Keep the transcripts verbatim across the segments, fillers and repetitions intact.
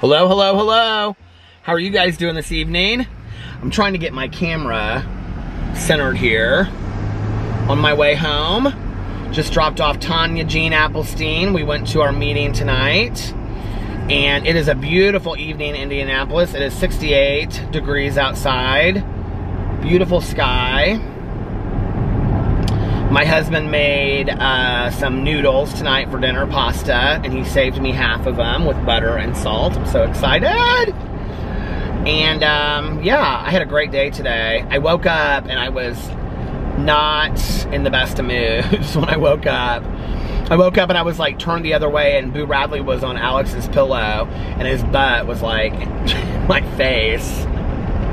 Hello, hello, hello. How are you guys doing this evening? I'm trying to get my camera centered here. On my way home, just dropped off Tanya Jean Applestein. We went to our meeting tonight. And it is a beautiful evening in Indianapolis. It is sixty-eight degrees outside. Beautiful sky. My husband made uh, some noodles tonight for dinner, pasta, and he saved me half of them with butter and salt. I'm so excited. And um, yeah, I had a great day today. I woke up and I was not in the best of moods when I woke up. I woke up and I was like turned the other way, and Boo Radley was on Alex's pillow and his butt was like my face.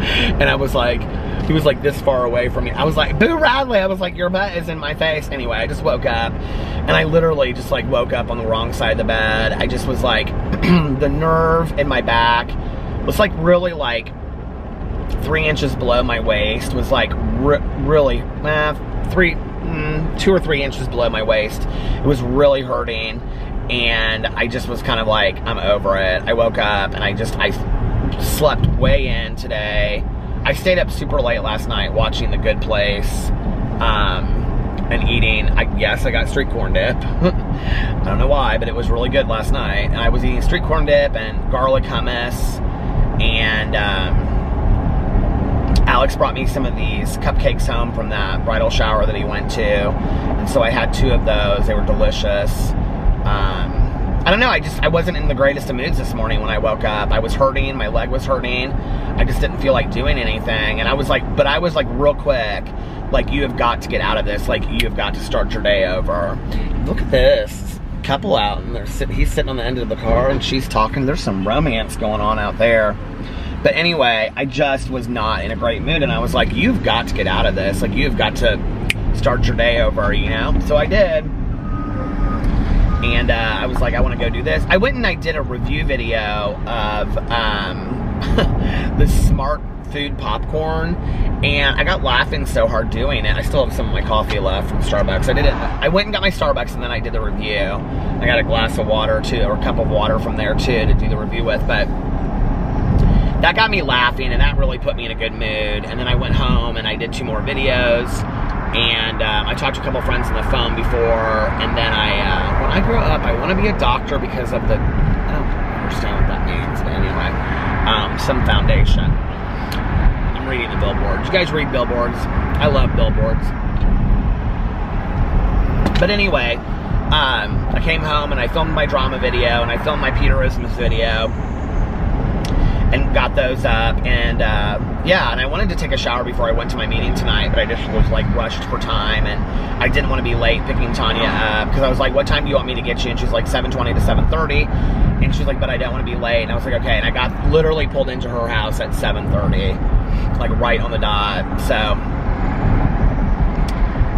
And I was like, he was like this far away from me. I was like, Boo Radley. I was like, your butt is in my face. Anyway, I just woke up and I literally just like woke up on the wrong side of the bed. I just was like, the nerve in my back was like really like three inches below my waist, was like re really, uh, three, mm, two or three inches below my waist. It was really hurting. And I just was kind of like, I'm over it. I woke up and I just, I slept way in today. I stayed up super late last night watching The Good Place um, and eating. I yes, I got street corn dip. I don't know why, but it was really good last night. And I was eating street corn dip and garlic hummus. And um, Alex brought me some of these cupcakes home from that bridal shower that he went to. And so I had two of those. They were delicious. Um, I don't know, I just, I wasn't in the greatest of moods this morning when I woke up. I was hurting, my leg was hurting. I just didn't feel like doing anything. And I was like, but I was like real quick, like you have got to get out of this. Like you have got to start your day over. Look at this couple out, and they're sit, he's sitting on the end of the car and she's talking. There's some romance going on out there. But anyway, I just was not in a great mood. And I was like, you've got to get out of this. Like you've got to start your day over, you know? So I did. And uh, I was like, I want to go do this. I went and I did a review video of um, the Smart Food Popcorn. And I got laughing so hard doing it. I still have some of my coffee left from Starbucks. I did it. I went and got my Starbucks and then I did the review. I got a glass of water too, or a cup of water from there too to do the review with. But that got me laughing and that really put me in a good mood. And then I went home and I did two more videos. And um, I talked to a couple friends on the phone before, and then I, uh, when I grow up, I want to be a doctor because of the, I don't understand what that means, but anyway, um, some foundation. I'm reading the billboards. You guys read billboards? I love billboards. But anyway, um, I came home and I filmed my drama video, and I filmed my Peterisms video, and got those up, and uh, yeah, and I wanted to take a shower before I went to my meeting tonight, but I just was like rushed for time, and I didn't want to be late picking Tanya up, because I was like, what time do you want me to get you? And she's like, seven twenty to seven thirty, and she's like, but I don't want to be late, and I was like, okay, and I got literally pulled into her house at seven thirty, like right on the dot. So,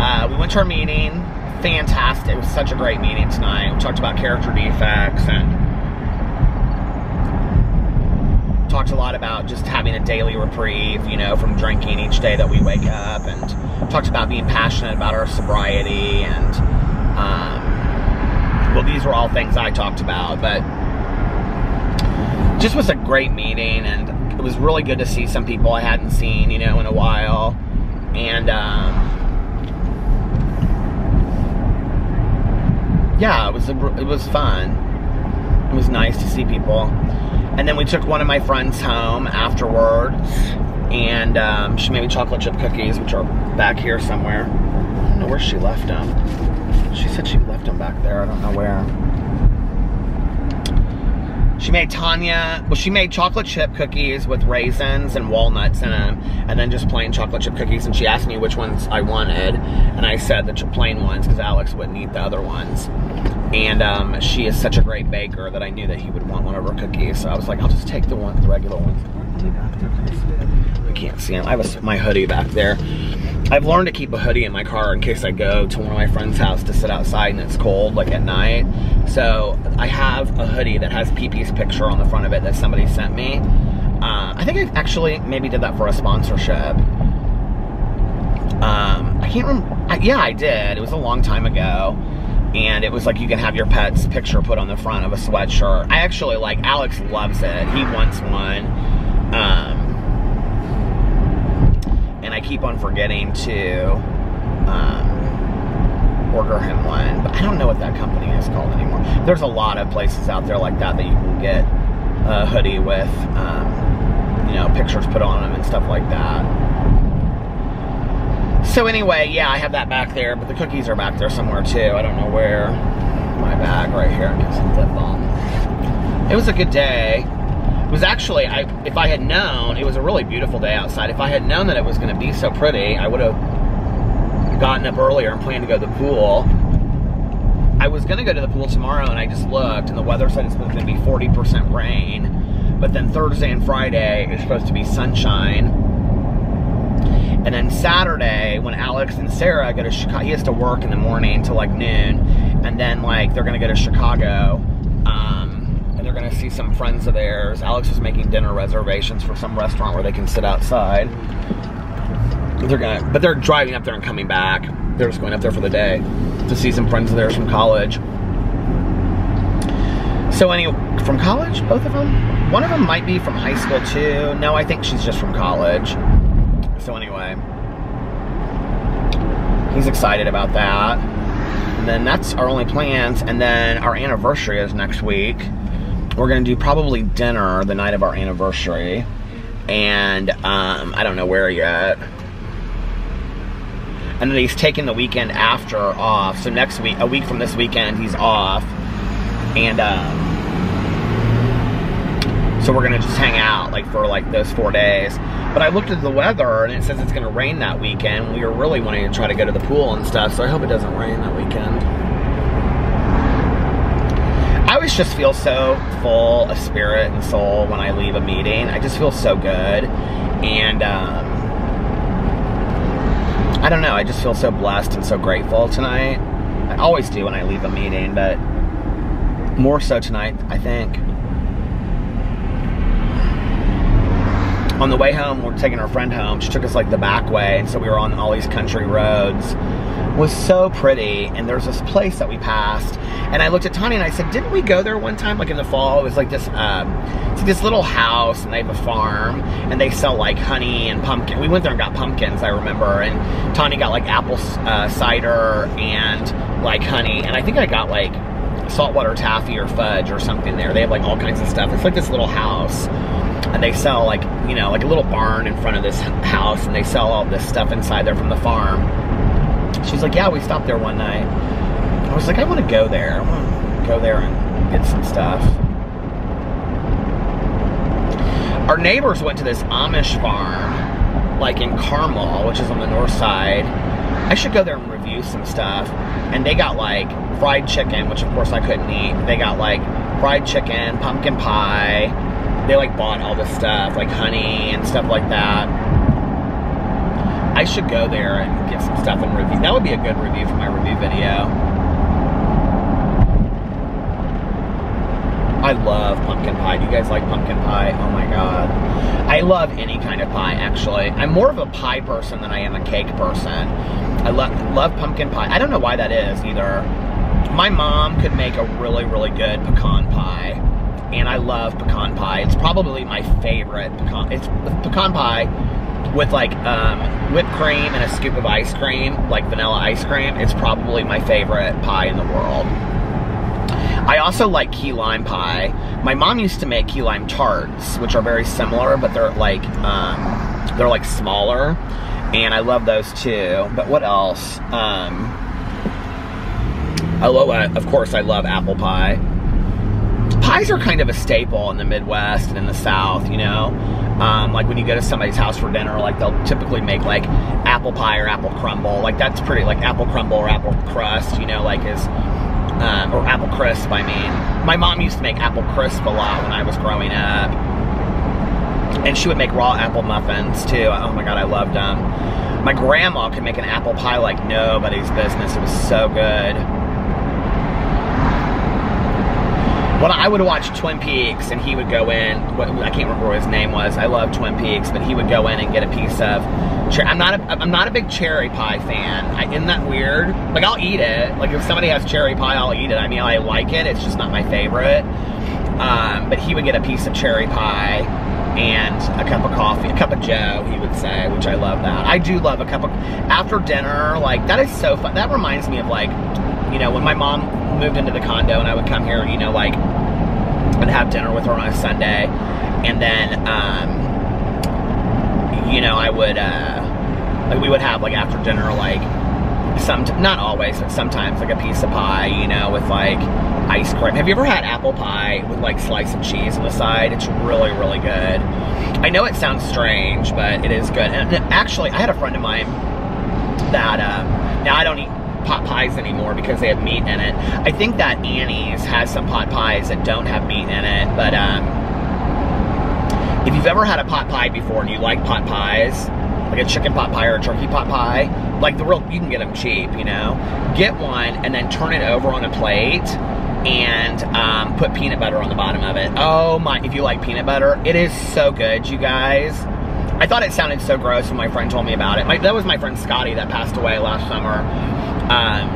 uh, we went to our meeting, fantastic, it was such a great meeting tonight. We talked about character defects, and talked a lot about just having a daily reprieve, you know, from drinking each day that we wake up, and talked about being passionate about our sobriety, and um, well, these were all things I talked about, but just was a great meeting, and it was really good to see some people I hadn't seen, you know, in a while, and um, yeah, it was a, it was fun. It was nice to see people. And then we took one of my friends home afterwards, and um, she made me chocolate chip cookies, which are back here somewhere. I don't know where she left them. She said she left them back there. I don't know where. She made Tanya, well, she made chocolate chip cookies with raisins and walnuts in them, and then just plain chocolate chip cookies, and she asked me which ones I wanted, and I said the plain ones, because Alex wouldn't eat the other ones. And um, she is such a great baker that I knew that he would want one of her cookies. So I was like, I'll just take the one, the regular ones. I can't see him. I have a, my hoodie back there. I've learned to keep a hoodie in my car in case I go to one of my friend's house to sit outside and it's cold, like at night. So I have a hoodie that has Pee-Pee's picture on the front of it that somebody sent me. Uh, I think I actually maybe did that for a sponsorship. Um, I can't remember. I, yeah, I did. It was a long time ago. and it was like you can have your pet's picture put on the front of a sweatshirt. I actually, like, Alex loves it. He wants one. Um, and I keep on forgetting to um, order him one. But I don't know what that company is called anymore. There's a lot of places out there like that that you can get a hoodie with, um, you know, pictures put on them and stuff like that. So anyway, yeah, I have that back there, but the cookies are back there somewhere too. I don't know where. My bag right here. I guess it's that bomb. It was a good day. It was actually, I, if I had known, it was a really beautiful day outside. If I had known that it was going to be so pretty, I would have gotten up earlier and planned to go to the pool. I was going to go to the pool tomorrow, and I just looked, and the weather said it's going to be forty percent rain. But then Thursday and Friday is supposed to be sunshine. And then Saturday, when Alex and Sarah go to Chicago, he has to work in the morning till like noon, and then like they're gonna go to Chicago, um, and they're gonna see some friends of theirs. Alex was making dinner reservations for some restaurant where they can sit outside. They're gonna, but they're driving up there and coming back. They're just going up there for the day to see some friends of theirs from college. So any from college, both of them. One of them might be from high school too. No, I think she's just from college. So anyway, he's excited about that. And then that's our only plans. And then our anniversary is next week. We're going to do probably dinner the night of our anniversary. And um, I don't know where yet. And then he's taking the weekend after off. So next week, a week from this weekend, he's off. And um, so we're going to just hang out like for like those four days. But I looked at the weather, and it says it's going to rain that weekend. We were really wanting to try to go to the pool and stuff, so I hope it doesn't rain that weekend. I always just feel so full of spirit and soul when I leave a meeting. I just feel so good. And, um, I don't know. I just feel so blessed and so grateful tonight. I always do when I leave a meeting, but more so tonight, I think. On the way home, we're taking our friend home. She took us like the back way, and so we were on all these country roads. It was so pretty, and there's this place that we passed, and I looked at Tanya and I said, didn't we go there one time, like in the fall? It was like this, um, it's like this little house, and they have a farm, and they sell like honey and pumpkin. We went there and got pumpkins, I remember, and Tanya got like apple uh, cider and like honey, and I think I got like saltwater taffy or fudge or something there. They have like all kinds of stuff. It's like this little house. And they sell, like, you know, like a little barn in front of this house. And they sell all this stuff inside there from the farm. She's like, yeah, we stopped there one night. I was like, I want to go there. I want to go there and get some stuff. Our neighbors went to this Amish farm, like in Carmel, which is on the north side. I should go there and review some stuff. And they got, like, fried chicken, which, of course, I couldn't eat. They got, like, fried chicken, pumpkin pie. They, like, bought all this stuff, like honey and stuff like that. I should go there and get some stuff and review. That would be a good review for my review video. I love pumpkin pie. Do you guys like pumpkin pie? Oh, my God. I love any kind of pie, actually. I'm more of a pie person than I am a cake person. I love, love pumpkin pie. I don't know why that is, either. My mom could make a really, really good pecan pie. And I love pecan pie. It's probably my favorite pecan. It's pecan pie with like um, whipped cream and a scoop of ice cream, like vanilla ice cream. It's probably my favorite pie in the world. I also like key lime pie. My mom used to make key lime tarts, which are very similar, but they're like um, they're like smaller, and I love those too. But what else? Um, I love, of course, I love apple pie. Pies are kind of a staple in the Midwest and in the South, you know? Um, like when you go to somebody's house for dinner, like they'll typically make like apple pie or apple crumble. Like that's pretty, like apple crumble or apple crust, you know, like is, um, or apple crisp, I mean. My mom used to make apple crisp a lot when I was growing up. And she would make raw apple muffins too. Oh my God, I loved them. My grandma could make an apple pie like nobody's business. It was so good. When I would watch Twin Peaks and he would go in, what, I can't remember what his name was, I love Twin Peaks, but he would go in and get a piece of, I'm not a, I'm not a big cherry pie fan. I, isn't that weird? Like, I'll eat it. Like, if somebody has cherry pie, I'll eat it. I mean, I like it, it's just not my favorite. Um, but he would get a piece of cherry pie and a cup of coffee, a cup of joe, he would say, which I love that. I do love a cup of, after dinner, like, that is so fun. That reminds me of, like, you know, when my mom moved into the condo and I would come here, you know, like, and have dinner with her on a Sunday, and then, um, you know, I would, uh, like, we would have, like, after dinner, like, some, not always, but sometimes, like, a piece of pie, you know, with, like, ice cream. Have you ever had apple pie with, like, slice of cheese on the side? It's really, really good. I know it sounds strange, but it is good. And actually, I had a friend of mine that, um, now I don't eat pot pies anymore because they have meat in it. I think that Annie's has some pot pies that don't have meat in it, but, um, if you've ever had a pot pie before and you like pot pies, like a chicken pot pie or a turkey pot pie, like the real, you can get them cheap, you know? Get one and then turn it over on a plate and um, put peanut butter on the bottom of it. Oh my, if you like peanut butter, it is so good, you guys. I thought it sounded so gross when my friend told me about it. My, that was my friend Scotty that passed away last summer. Um,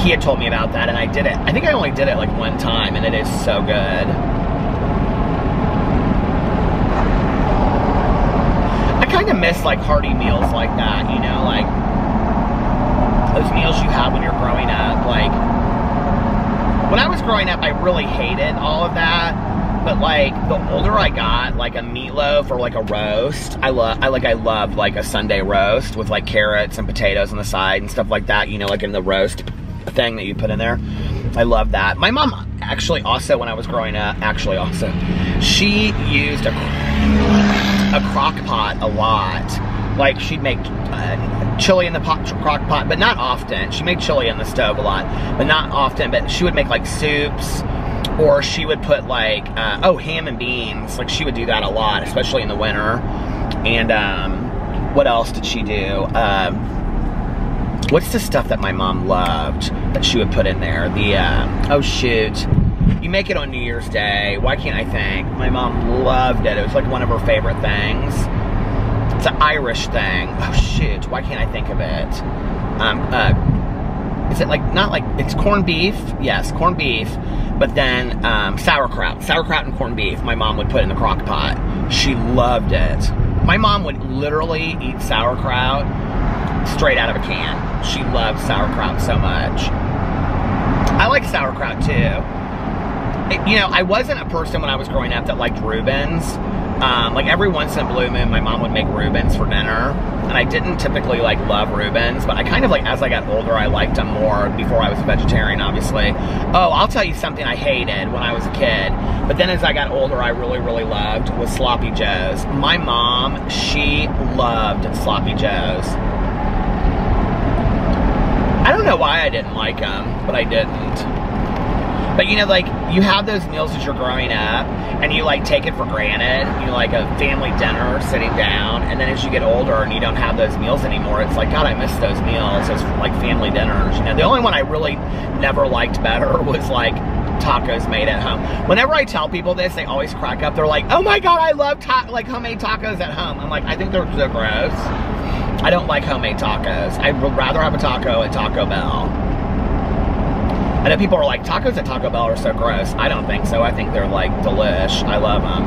he had told me about that and I did it. I think I only did it like one time and it is so good. I kind of miss like hearty meals like that, you know, like those meals you have when you're growing up. Like when I was growing up, I really hated all of that, but like the older I got, like a meatloaf or like a roast, I love, I like, I loved like a Sunday roast with like carrots and potatoes on the side and stuff like that, you know, like in the roast thing that you put in there. I love that. My mom actually also, when I was growing up, actually also, she used a a crock pot a lot. Like she'd make uh, chili in the pot, crock pot, but not often. She made chili on the stove a lot, but not often. But she would make like soups, or she would put like, uh, oh, ham and beans. Like she would do that a lot, especially in the winter. And um, what else did she do? Um, what's the stuff that my mom loved that she would put in there? The, um, oh shoot. You make it on New Year's Day. Why can't I think? My mom loved it. It was like one of her favorite things. It's an Irish thing. Oh, shoot. Why can't I think of it? Um, uh, is it like, not like, it's corned beef. Yes, corned beef. But then um, sauerkraut. Sauerkraut and corned beef my mom would put in the crock pot. She loved it. My mom would literally eat sauerkraut straight out of a can. She loved sauerkraut so much. I like sauerkraut, too. You know, I wasn't a person when I was growing up that liked Reubens. Um, like every once in a blue moon, my mom would make Reubens for dinner. And I didn't typically like love Reubens, but I kind of like, as I got older, I liked them more before I was a vegetarian, obviously. Oh, I'll tell you something I hated when I was a kid. But then as I got older, I really, really loved was Sloppy Joes. My mom, she loved Sloppy Joes. I don't know why I didn't like them, but I didn't. But you know, like, you have those meals as you're growing up, and you like take it for granted, you know, like a family dinner, sitting down, and then as you get older and you don't have those meals anymore, it's like, God, I miss those meals, those like family dinners, you know. The only one I really never liked better was like tacos made at home. Whenever I tell people this, they always crack up. They're like, oh my God, I love ta like homemade tacos at home. I'm like, I think they're so gross. I don't like homemade tacos. I would rather have a taco at Taco Bell. I know people are like, tacos at Taco Bell are so gross. I don't think so. I think they're like delish. I love them.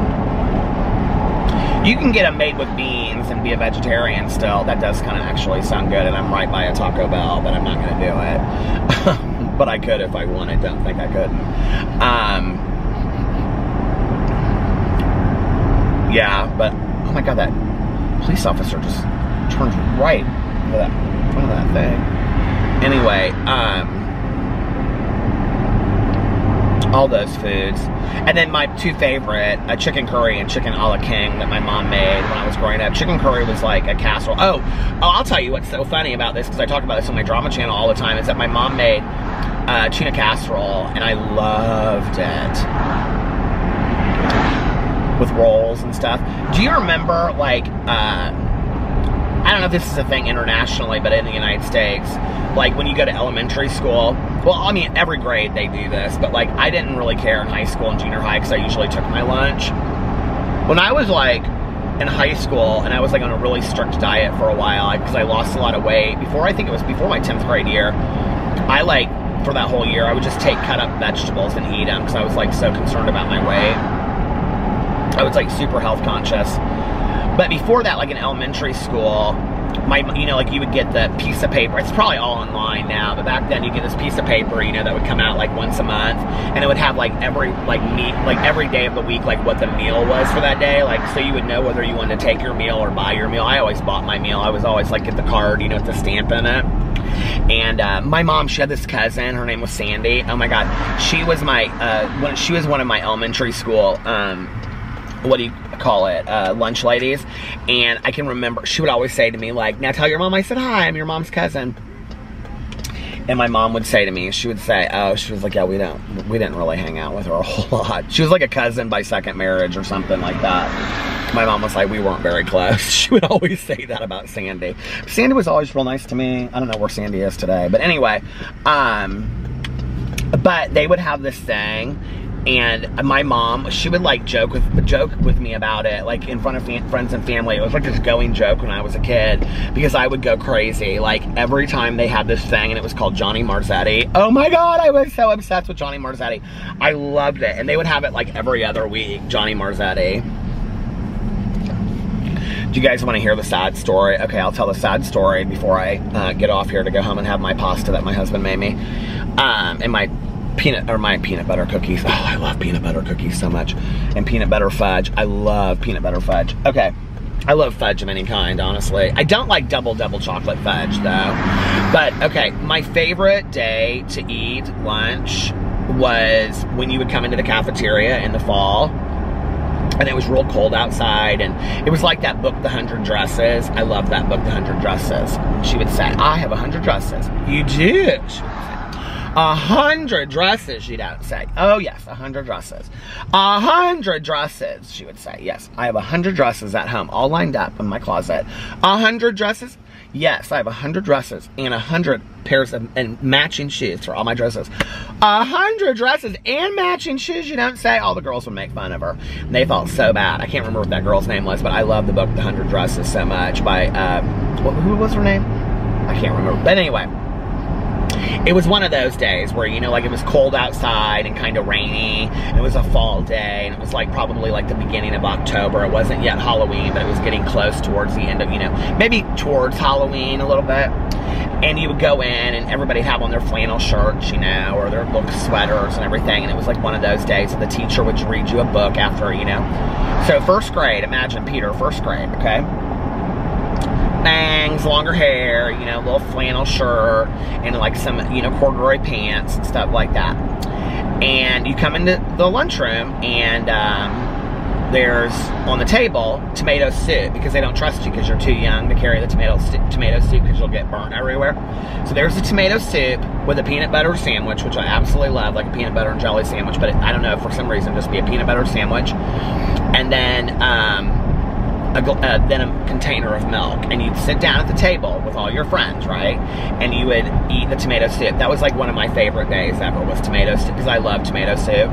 You can get them made with beans and be a vegetarian still. That does kind of actually sound good, and I'm right by a Taco Bell, but I'm not going to do it. But I could if I wanted. Don't think I couldn't. Um, yeah, but, oh my God, that police officer just turned right into that, into that thing. Anyway, um... all those foods. And then my two favorite, a chicken curry and chicken a la king that my mom made when I was growing up. Chicken curry was like a casserole. Oh, oh I'll tell you what's so funny about this, because I talk about this on my drama channel all the time, is that my mom made uh, tuna casserole, and I loved it. With rolls and stuff. Do you remember, like, uh, I don't know if this is a thing internationally, but in the United States, like when you go to elementary school, well, I mean, every grade they do this, but like I didn't really care in high school and junior high because I usually took my lunch. When I was like in high school and I was like on a really strict diet for a while because I lost a lot of weight, before I think it was before my tenth grade year, I like, for that whole year, I would just take cut up vegetables and eat them because I was like so concerned about my weight. I was like super health conscious. But before that, like in elementary school, my, you know, like you would get the piece of paper. It's probably all online now, but back then you get this piece of paper, you know, that would come out like once a month, and it would have like every like meat, like every day of the week, like what the meal was for that day, like so you would know whether you wanted to take your meal or buy your meal. I always bought my meal. I was always like get the card, you know, with the stamp in it. And uh, my mom, she had this cousin. Her name was Sandy. Oh my God, she was my uh, when she was one of my elementary school. Um, what do you call it, uh, lunch ladies, and I can remember, she would always say to me, like, now tell your mom I said hi, I'm your mom's cousin. And my mom would say to me, she would say, oh, she was like, yeah, we don't, we didn't really hang out with her a whole lot. She was like a cousin by second marriage or something like that. My mom was like, we weren't very close. She would always say that about Sandy. Sandy was always real nice to me. I don't know where Sandy is today, but anyway, um, but they would have this thing. And my mom, she would like joke with joke with me about it, like in front of fam friends and family. It was like this going joke when I was a kid because I would go crazy. Like every time they had this thing, and it was called Johnny Marzetti. Oh my God, I was so obsessed with Johnny Marzetti. I loved it. And they would have it like every other week, Johnny Marzetti. Do you guys want to hear the sad story? Okay, I'll tell the sad story before I uh, get off here to go home and have my pasta that my husband made me. Um, and my... peanut, or my peanut butter cookies. Oh, I love peanut butter cookies so much. And peanut butter fudge. I love peanut butter fudge. Okay. I love fudge of any kind, honestly. I don't like double, double chocolate fudge, though. But, okay, my favorite day to eat lunch was when you would come into the cafeteria in the fall. And it was real cold outside, and it was like that book, The Hundred Dresses. I love that book, The Hundred Dresses. She would say, I have a hundred dresses. You do? A hundred dresses, she'd say. Oh yes, a hundred dresses. A hundred dresses, she would say. Yes, I have a hundred dresses at home, all lined up in my closet. A hundred dresses? Yes, I have a hundred dresses and a hundred pairs of and matching shoes for all my dresses. A hundred dresses and matching shoes, you don't say. All the girls would make fun of her. And they felt so bad. I can't remember what that girl's name was, but I love the book The Hundred Dresses so much by, uh, who was her name? I can't remember, but anyway. It was one of those days where, you know, like it was cold outside and kind of rainy. It was a fall day, and it was like probably like the beginning of October. It wasn't yet Halloween, but it was getting close towards the end of, you know, maybe towards Halloween a little bit. And you would go in, and everybody would have on their flannel shirts, you know, or their little sweaters and everything. And it was like one of those days that the teacher would read you a book after, you know. So first grade, imagine Peter, first grade, okay? Bangs, longer hair, you know, little flannel shirt, and like some, you know, corduroy pants and stuff like that. And you come into the lunchroom, and um, there's on the table tomato soup because they don't trust you because you're too young to carry the tomato tomato soup because you'll get burnt everywhere. So there's the tomato soup with a peanut butter sandwich, which I absolutely love, like a peanut butter and jelly sandwich. But it, I don't know, for some reason, just be a peanut butter sandwich, and then. Um, A, uh, then a container of milk, and you'd sit down at the table with all your friends, right? And you would eat the tomato soup. That was like one of my favorite days ever was tomato soup because I love tomato soup.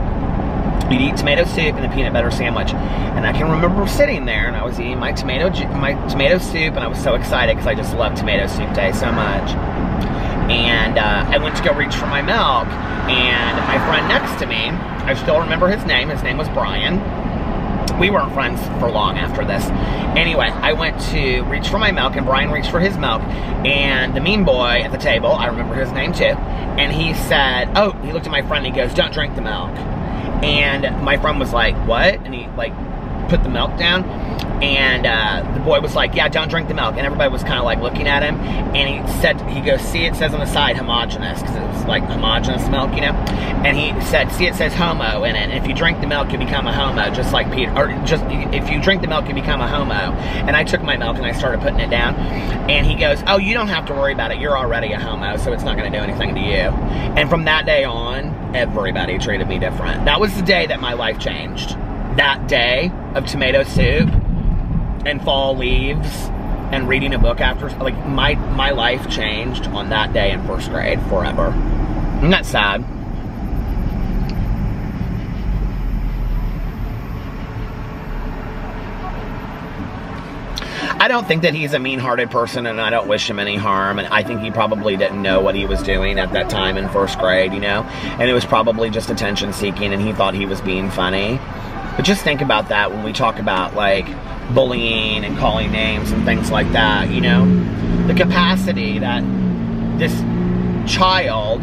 You'd eat tomato soup and a peanut butter sandwich, and I can remember sitting there and I was eating my tomato my tomato soup, and I was so excited because I just love tomato soup day so much. And uh, I went to go reach for my milk, and my friend next to me, I still remember his name. His name was Brian. We weren't friends for long after this. Anyway, I went to reach for my milk, and Brian reached for his milk, and the mean boy at the table, I remember his name too, and he said, oh, he looked at my friend and he goes, don't drink the milk. And my friend was like, what? And he like put the milk down, and uh, the boy was like, yeah, don't drink the milk. And everybody was kind of like looking at him, and he said, he goes, see, it says on the side homogenous, because it was like homogenous milk, you know. And he said, see, it says homo in it, and if you drink the milk you become a homo, just like Peter, or just if you drink the milk you become a homo. And I took my milk and I started putting it down, and he goes, oh, you don't have to worry about it, you're already a homo, so it's not going to do anything to you. And from that day on, everybody treated me different. That was the day that my life changed. That day of tomato soup and fall leaves and reading a book after, like my my life changed on that day in first grade forever. I'm not sad. I don't think that he's a mean-hearted person, and I don't wish him any harm, and I think he probably didn't know what he was doing at that time in first grade, you know? And it was probably just attention-seeking, and he thought he was being funny. But just think about that when we talk about, like, bullying and calling names and things like that, you know? The capacity that this child,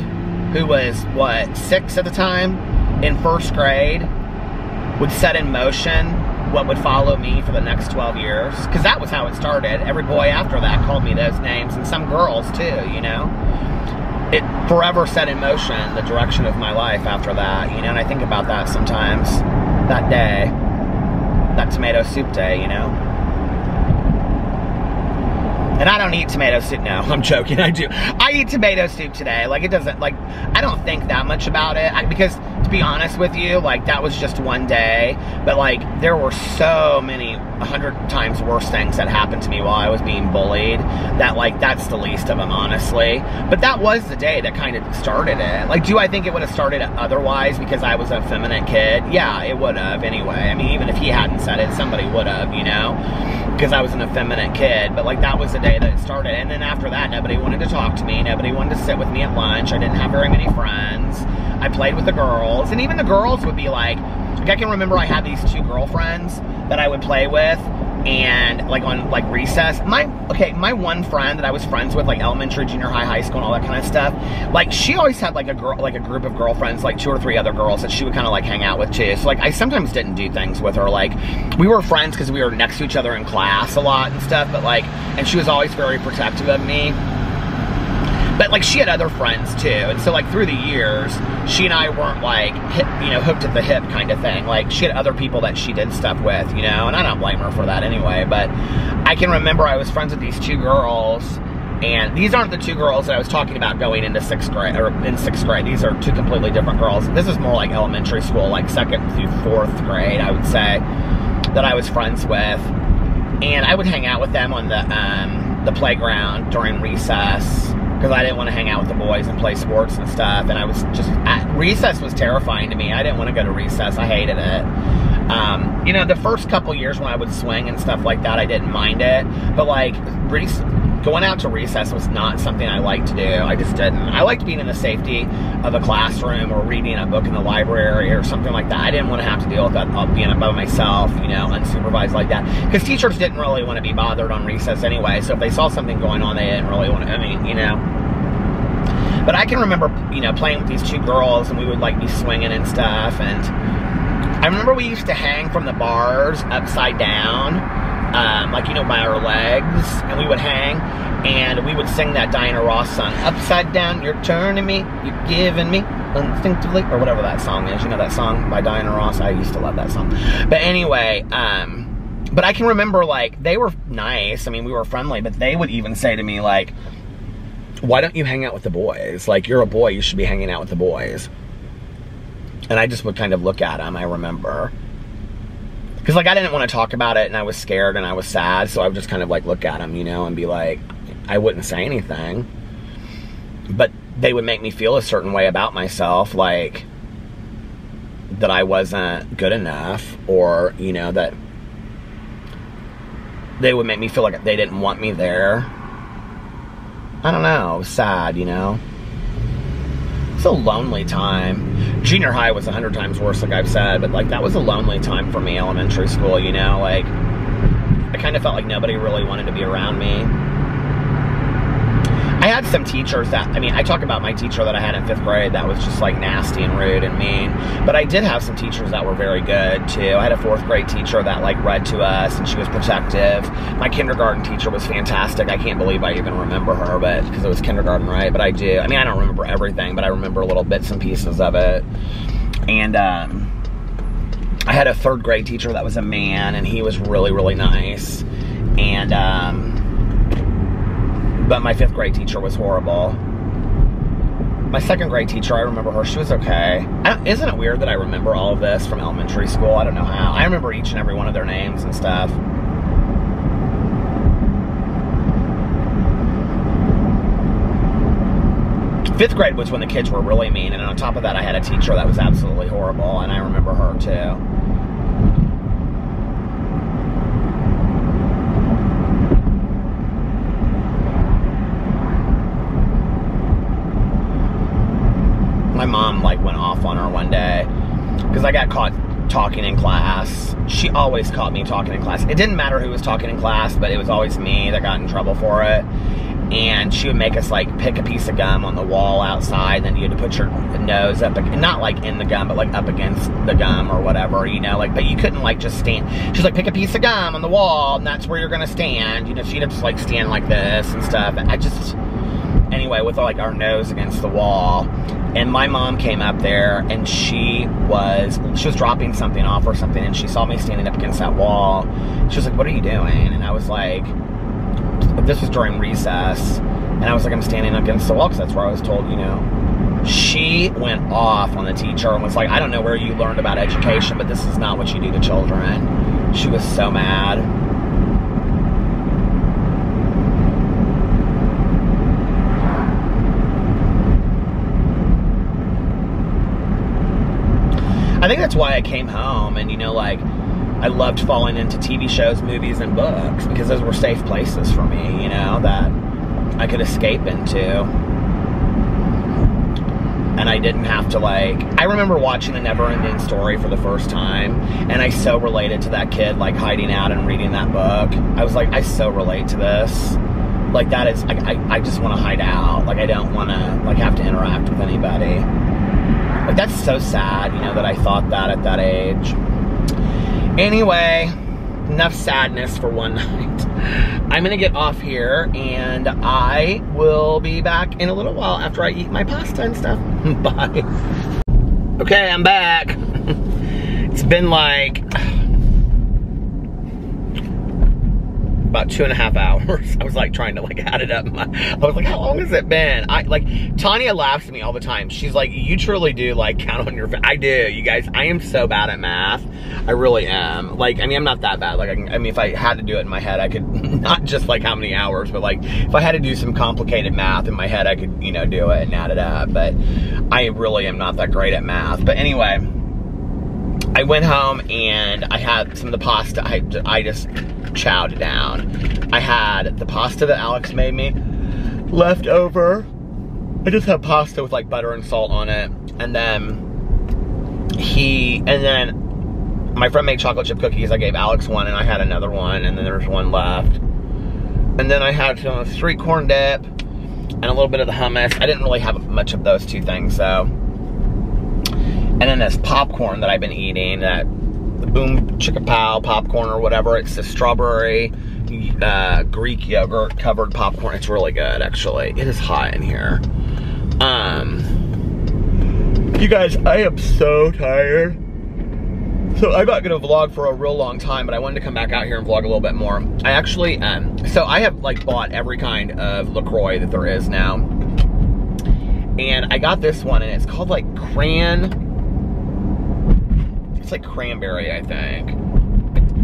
who was, what, six at the time, in first grade, would set in motion what would follow me for the next twelve years. Because that was how it started. Every boy after that called me those names, and some girls too, you know. It forever set in motion the direction of my life after that, you know, and I think about that sometimes, that day, that tomato soup day, you know. And I don't eat tomato soup now. I'm joking, I do. I eat tomato soup today. Like, it doesn't, like, I don't think that much about it. I, because, to be honest with you, like, that was just one day. But, like, there were so many, a hundred times worse things that happened to me while I was being bullied. That, like, that's the least of them, honestly. But that was the day that kind of started it. Like, do I think it would have started otherwise because I was an effeminate kid? Yeah, it would have anyway. I mean, even if he hadn't said it, somebody would have, you know? Because I was an effeminate kid. But, like, that was the day that it started, and then after that, nobody wanted to talk to me, nobody wanted to sit with me at lunch, I didn't have very many friends, I played with the girls, and even the girls would be like, like I can remember I had these two girlfriends that I would play with, and like on like recess, my, okay, my one friend that I was friends with, like elementary, junior high, high school, and all that kind of stuff, like she always had like a girl, like a group of girlfriends, like two or three other girls that she would kind of like hang out with too. So like I sometimes didn't do things with her, like we were friends because we were next to each other in class a lot and stuff, but like, and she was always very protective of me. But, like, she had other friends, too. And so, like, through the years, she and I weren't, like, hip, you know, hooked at the hip kind of thing. Like, she had other people that she did stuff with, you know. And I don't blame her for that anyway. But I can remember I was friends with these two girls. And these aren't the two girls that I was talking about going into sixth grade. Or in sixth grade. These are two completely different girls. This is more like elementary school, like second through fourth grade, I would say, that I was friends with. And I would hang out with them on the, um, the playground during recess, because I didn't want to hang out with the boys and play sports and stuff, and I was just, I, recess was terrifying to me. I didn't want to go to recess. I hated it. Um, you know, the first couple years when I would swing and stuff like that, I didn't mind it, but like, going out to recess was not something I liked to do. I just didn't. I liked being in the safety of a classroom or reading a book in the library or something like that. I didn't want to have to deal with that, being by myself, you know, unsupervised like that. Because teachers didn't really want to be bothered on recess anyway, so if they saw something going on, they didn't really want to, I mean, you know. But I can remember, you know, playing with these two girls, and we would, like, be swinging and stuff, and I remember we used to hang from the bars upside down. Um, like, you know, by our legs, and we would hang, and we would sing that Diana Ross song, upside down, you're turning me, you're giving me, instinctively, or whatever that song is, you know that song by Diana Ross, I used to love that song, but anyway, um, but I can remember, like, they were nice, I mean, we were friendly, but they would even say to me, like, why don't you hang out with the boys, like, you're a boy, you should be hanging out with the boys, and I just would kind of look at them, I remember, because, like, I didn't want to talk about it, and I was scared, and I was sad, so I would just kind of, like, look at them, you know, and be like, I wouldn't say anything. But they would make me feel a certain way about myself, like, that I wasn't good enough, or, you know, that they would make me feel like they didn't want me there. I don't know. It was sad, you know. It's a lonely time. Junior high was a hundred times worse, like I've said, but like that was a lonely time for me, elementary school, you know, like I kind of felt like nobody really wanted to be around me. I had some teachers that, I mean, I talk about my teacher that I had in fifth grade that was just like nasty and rude and mean, but I did have some teachers that were very good too. I had a fourth grade teacher that like read to us and she was protective. My kindergarten teacher was fantastic. I can't believe I even remember her, but because it was kindergarten, right? But I do. I mean, I don't remember everything, but I remember little bits and pieces of it. And um, I had a third grade teacher that was a man, and he was really, really nice. And um, but my fifth grade teacher was horrible. My second grade teacher, I remember her. She was okay. I don't, isn't it weird that I remember all of this from elementary school? I don't know how. I remember each and every one of their names and stuff. fifth grade was when the kids were really mean, and on top of that, I had a teacher that was absolutely horrible, and I remember her too. My mom like went off on her one day because I got caught talking in class. She always caught me talking in class. It didn't matter who was talking in class, but it was always me that got in trouble for it. And she would make us like pick a piece of gum on the wall outside, and then you had to put your nose up, not like in the gum, but like up against the gum or whatever, you know, like, but you couldn't like just stand. She's like, pick a piece of gum on the wall and that's where you're gonna stand, you know. She'd just like stand like this and stuff, and I just, anyway, with like our nose against the wall. And my mom came up there, and she was she was dropping something off or something, and she saw me standing up against that wall. She was like, what are you doing? And I was like, this was during recess, and I was like, I'm standing up against the wall because that's where I was told, you know. She went off on the teacher and was like, I don't know where you learned about education, but this is not what you do to children. She was so mad. I think that's why I came home, and you know, like, I loved falling into T V shows, movies, and books, because those were safe places for me, you know, that I could escape into, and I didn't have to, like, I remember watching A Never-Ending Story for the first time, and I so related to that kid, like, hiding out and reading that book. I was like, I so relate to this, like, that is, I, I, I just want to hide out, like, I don't want to, like, have to interact with anybody. Like, that's so sad, you know, that I thought that at that age. Anyway, enough sadness for one night. I'm going to get off here, and I will be back in a little while after I eat my pasta and stuff. Bye. Okay, I'm back. It's been like about two and a half hours. I was like trying to like add it up. I was like, how long has it been? I like, Tanya laughs at me all the time. She's like, you truly do like count on your, I do, you guys, I am so bad at math. I really am. Like, I mean, I'm not that bad. Like, I, can, I mean, if I had to do it in my head, I could, not just like how many hours, but like if I had to do some complicated math in my head, I could, you know, do it and add it up. But I really am not that great at math. But anyway, I went home and I had some of the pasta. I, I just chowed down. I had the pasta that Alex made me left over. I just had pasta with like butter and salt on it. And then he, and then my friend made chocolate chip cookies. I gave Alex one and I had another one, and then there was one left. And then I had some street corn dip and a little bit of the hummus. I didn't really have much of those two things though. And then this popcorn that I've been eating, that the Boom Chicka Pow popcorn or whatever. It's the strawberry uh, Greek yogurt covered popcorn. It's really good, actually. It is hot in here. Um, you guys, I am so tired. So I'm not gonna vlog for a real long time, but I wanted to come back out here and vlog a little bit more. I actually, um, so I have like bought every kind of LaCroix that there is now. And I got this one, and it's called like Cran... It's like cranberry, I think.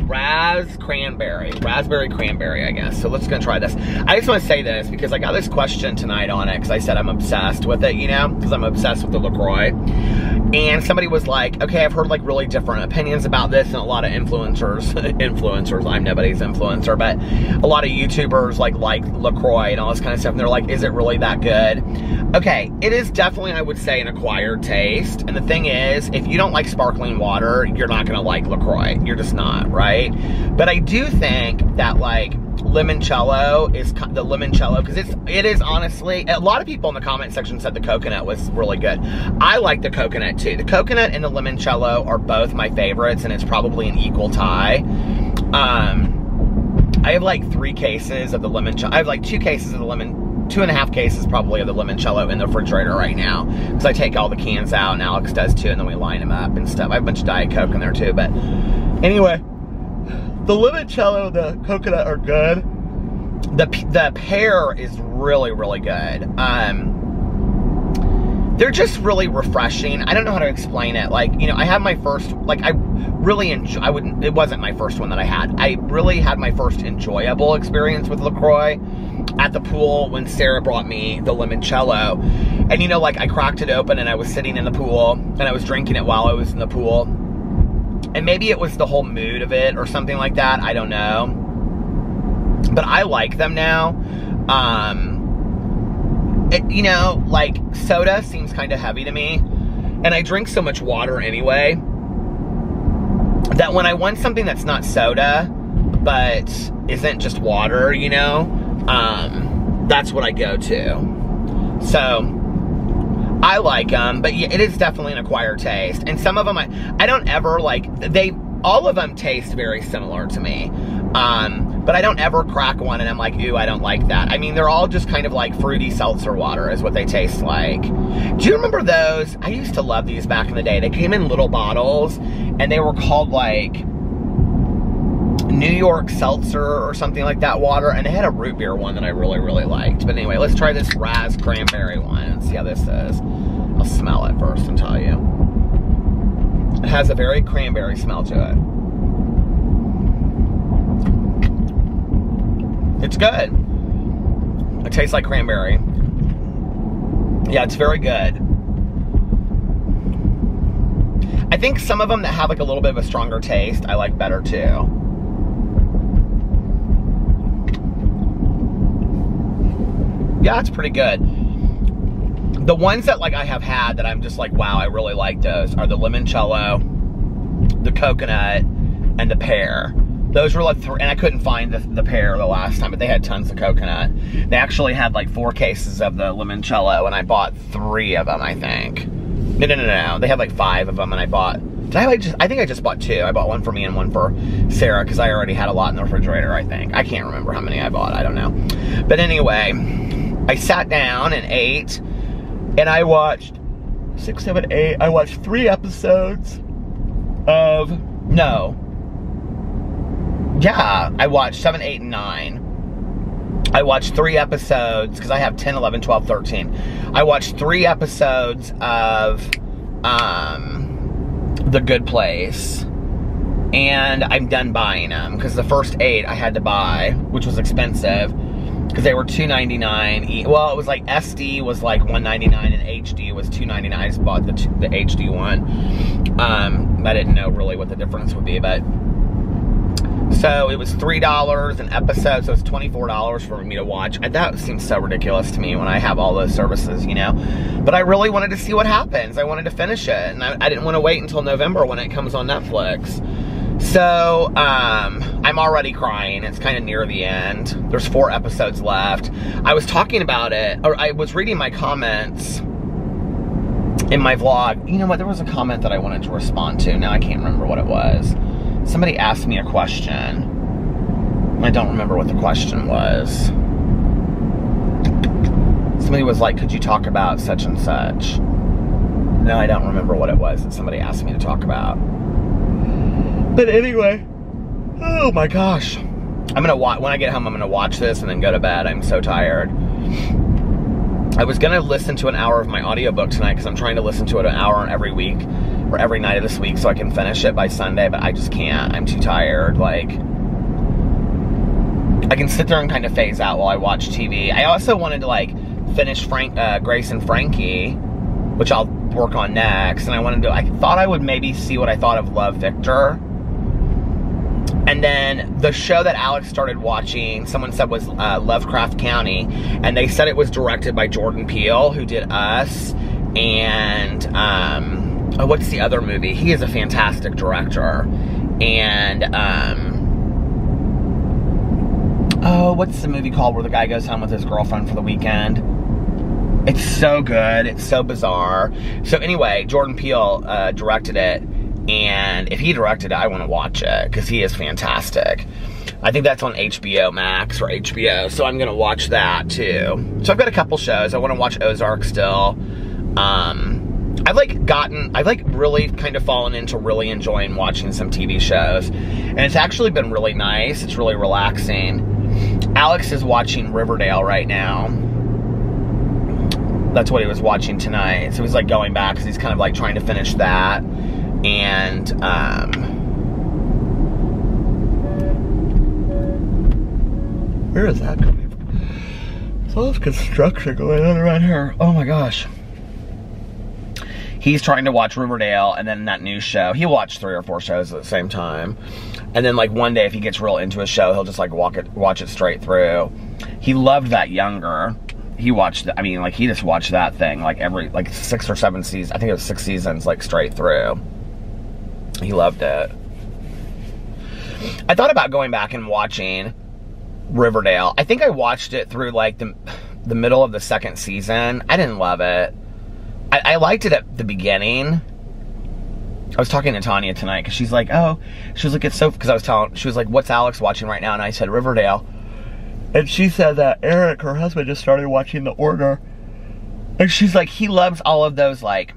Razz Cranberry. Raspberry Cranberry, I guess. So let's go try this. I just want to say this because I got this question tonight on it because I said I'm obsessed with it, you know, because I'm obsessed with the LaCroix. And somebody was like, okay, I've heard like really different opinions about this, and a lot of influencers, influencers, I'm nobody's influencer, but a lot of YouTubers like like LaCroix and all this kind of stuff. And they're like, is it really that good? Okay, it is definitely, I would say, an acquired taste. And the thing is, if you don't like sparkling water, you're not going to like LaCroix. You're just not, right? But I do think that like Limoncello is the limoncello, because it's it is honestly, a lot of people in the comment section said the coconut was really good. I like the coconut too. The coconut and the limoncello are both my favorites, and it's probably an equal tie. Um, I have like three cases of the limoncello. I have like two cases of the lemon, two and a half cases probably of the limoncello in the refrigerator right now, because I take all the cans out, and Alex does too, and then we line them up and stuff. I have a bunch of Diet Coke in there too, but anyway. The limoncello and the coconut are good. The the pear is really, really good. Um, they're just really refreshing. I don't know how to explain it. Like, you know, I had my first, like, I really enjoy, I wouldn't, it wasn't my first one that I had. I really had my first enjoyable experience with LaCroix at the pool when Sarah brought me the limoncello. And, you know, like, I cracked it open and I was sitting in the pool and I was drinking it while I was in the pool. And maybe it was the whole mood of it or something like that. I don't know. But I like them now. Um, it, you know, like, soda seems kind of heavy to me. And I drink so much water anyway that when I want something that's not soda but isn't just water, you know, um, that's what I go to. So... I like them, but yeah, it is definitely an acquired taste. And some of them, I, I don't ever, like, they, all of them taste very similar to me. Um, but I don't ever crack one and I'm like, ew, I don't like that. I mean, they're all just kind of like fruity seltzer water is what they taste like. Do you remember those? I used to love these back in the day. They came in little bottles and they were called, like, New York seltzer or something like that water, and they had a root beer one that I really, really liked. But anyway, let's try this Razz Cranberry one and see how this is. I'll smell it first and tell you. It has a very cranberry smell to it. It's good. It tastes like cranberry. Yeah, it's very good. I think some of them that have like a little bit of a stronger taste, I like better too. Yeah, it's pretty good. The ones that, like, I have had that I'm just like, wow, I really like those are the limoncello, the coconut, and the pear. Those were like three, and I couldn't find the, the pear the last time, but they had tons of coconut. They actually had like four cases of the limoncello, and I bought three of them, I think. No, no, no, no. They had like five of them, and I bought... Did I, like, just, I think I just bought two. I bought one for me and one for Sarah, because I already had a lot in the refrigerator, I think. I can't remember how many I bought. I don't know. But anyway... I sat down and ate, and I watched six, seven, eight. I watched three episodes of, no, yeah, I watched seven, eight, and nine. I watched three episodes, because I have ten, eleven, twelve, thirteen. I watched three episodes of um, The Good Place, and I'm done buying them, because the first eight I had to buy, which was expensive. Because they were two ninety-nine. Well, it was like S D was like one ninety-nine and H D was two ninety-nine. I just bought the, the H D one. Um, I didn't know really what the difference would be, but so it was three dollars an episode, so it's twenty-four dollars for me to watch. That seems so ridiculous to me when I have all those services, you know. But I really wanted to see what happens. I wanted to finish it, and I, I didn't want to wait until November when it comes on Netflix. So, um, I'm already crying. It's kind of near the end. There's four episodes left. I was talking about it, or I was reading my comments in my vlog. You know what? There was a comment that I wanted to respond to. Now I can't remember what it was. Somebody asked me a question. I don't remember what the question was. Somebody was like, could you talk about such and such? No, I don't remember what it was that somebody asked me to talk about. But anyway, oh my gosh. I'm gonna watch, when I get home, I'm gonna watch this and then go to bed. I'm so tired. I was gonna listen to an hour of my audiobook tonight because I'm trying to listen to it an hour every week or every night of this week so I can finish it by Sunday, but I just can't. I'm too tired. Like, I can sit there and kind of phase out while I watch T V. I also wanted to, like, finish Frank, uh, Grace and Frankie, which I'll work on next. And I wanted to, I thought I would maybe see what I thought of Love, Victor. And then the show that Alex started watching, someone said was uh, Lovecraft County, and they said it was directed by Jordan Peele, who did Us, and um, oh, what's the other movie? He is a fantastic director. And um, oh, what's the movie called where the guy goes home with his girlfriend for the weekend? It's so good. It's so bizarre. So anyway, Jordan Peele uh, directed it. And if he directed it, I want to watch it because he is fantastic. I think that's on H B O Max or H B O, so I'm going to watch that too. So I've got a couple shows. I want to watch Ozark still. Um, I've like gotten, I've like really kind of fallen into really enjoying watching some T V shows. And it's actually been really nice. It's really relaxing. Alex is watching Riverdale right now. That's what he was watching tonight. So he's like going back because he's kind of like trying to finish that. And, um, where is that coming from? It's all this construction going on around here. Oh my gosh. He's trying to watch Riverdale and then that new show. He'll watch three or four shows at the same time. And then like one day if he gets real into a show, he'll just like walk it, watch it straight through. He loved that Younger. He watched, I mean like he just watched that thing like every, like six or seven seasons. I think it was six seasons like straight through. He loved it. I thought about going back and watching Riverdale. I think I watched it through like the, the middle of the second season. I didn't love it. I liked it at the beginning. I was talking to Tanya tonight because she's like, oh, she was like, it's so, because I was telling, she was like, what's Alex watching right now? And I said, Riverdale. And she said that Eric, her husband, just started watching The Order. And she's like, he loves all of those, like,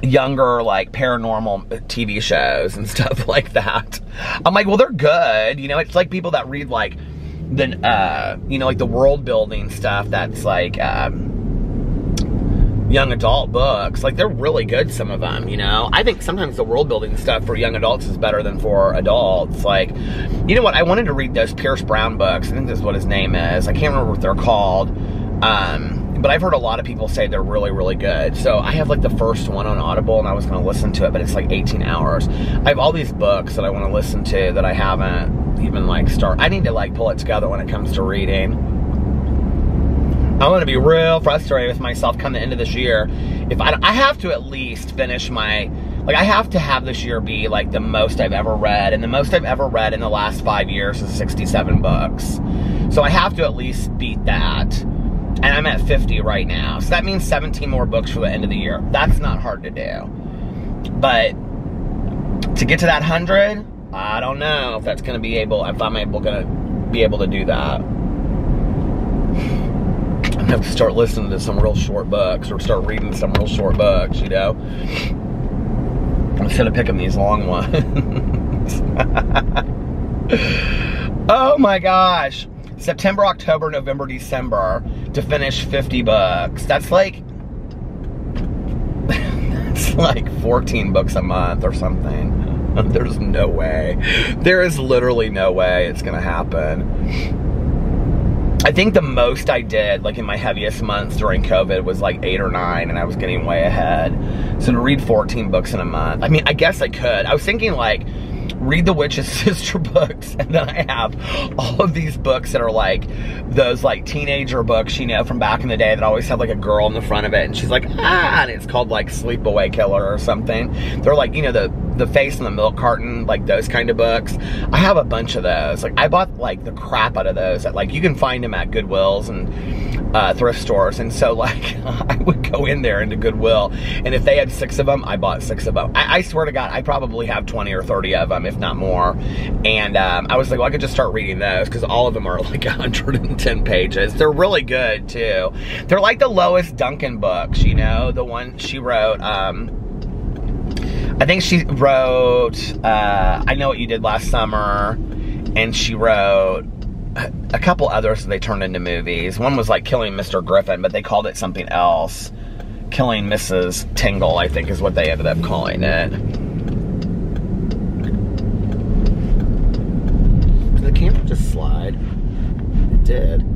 younger, like, paranormal T V shows and stuff like that. I'm like, well, they're good. You know, it's like people that read, like, the, uh, you know, like the world building stuff that's like, um, young adult books, like they're really good, some of them, you know. I think sometimes the world building stuff for young adults is better than for adults. Like, you know what, I wanted to read those Pierce Brown books. I think that's what his name is. I can't remember what they're called, um, but I've heard a lot of people say they're really, really good. So I have like the first one on Audible and I was gonna listen to it, but it's like eighteen hours. I have all these books that I wanna listen to that I haven't even like start. I need to like pull it together when it comes to reading. I'm gonna be real frustrated with myself come the end of this year. If I, I have to at least finish my, like I have to have this year be like the most I've ever read, and the most I've ever read in the last five years is sixty-seven books. So I have to at least beat that. And I'm at fifty right now. So that means seventeen more books for the end of the year. That's not hard to do. But to get to that hundred, I don't know if that's gonna be able, if I'm able gonna be able to do that. I have to start listening to some real short books or start reading some real short books, you know, instead of picking these long ones. Oh my gosh. September, October, November, December to finish fifty books. That's like, that's like fourteen books a month or something. There's no way. There is literally no way it's going to happen. I think the most I did, like in my heaviest months during COVID, was like eight or nine, and I was getting way ahead. So to read fourteen books in a month, I mean, I guess I could. I was thinking like, read the Witch's Sister books, and then I have all of these books that are like, those like teenager books, you know, from back in the day that always had like a girl in the front of it, and she's like, ah, and it's called like Sleepaway Killer or something. They're like, you know, the, the face in the milk carton, like those kind of books. I have a bunch of those. Like I bought like the crap out of those. That, like you can find them at Goodwills and uh, thrift stores. And so like I would go in there into Goodwill, and if they had six of them, I bought six of them. I, I swear to God, I probably have twenty or thirty of them, if not more. And um, I was like, well, I could just start reading those because all of them are like one hundred ten pages. They're really good too. They're like the Lois Duncan books, you know, the one she wrote, um, I think she wrote, uh, I Know What You Did Last Summer, and she wrote a couple others that they turned into movies. One was like Killing Mister Griffin, but they called it something else. Killing Missus Tingle, I think, is what they ended up calling it. Did the camera just slide? It did.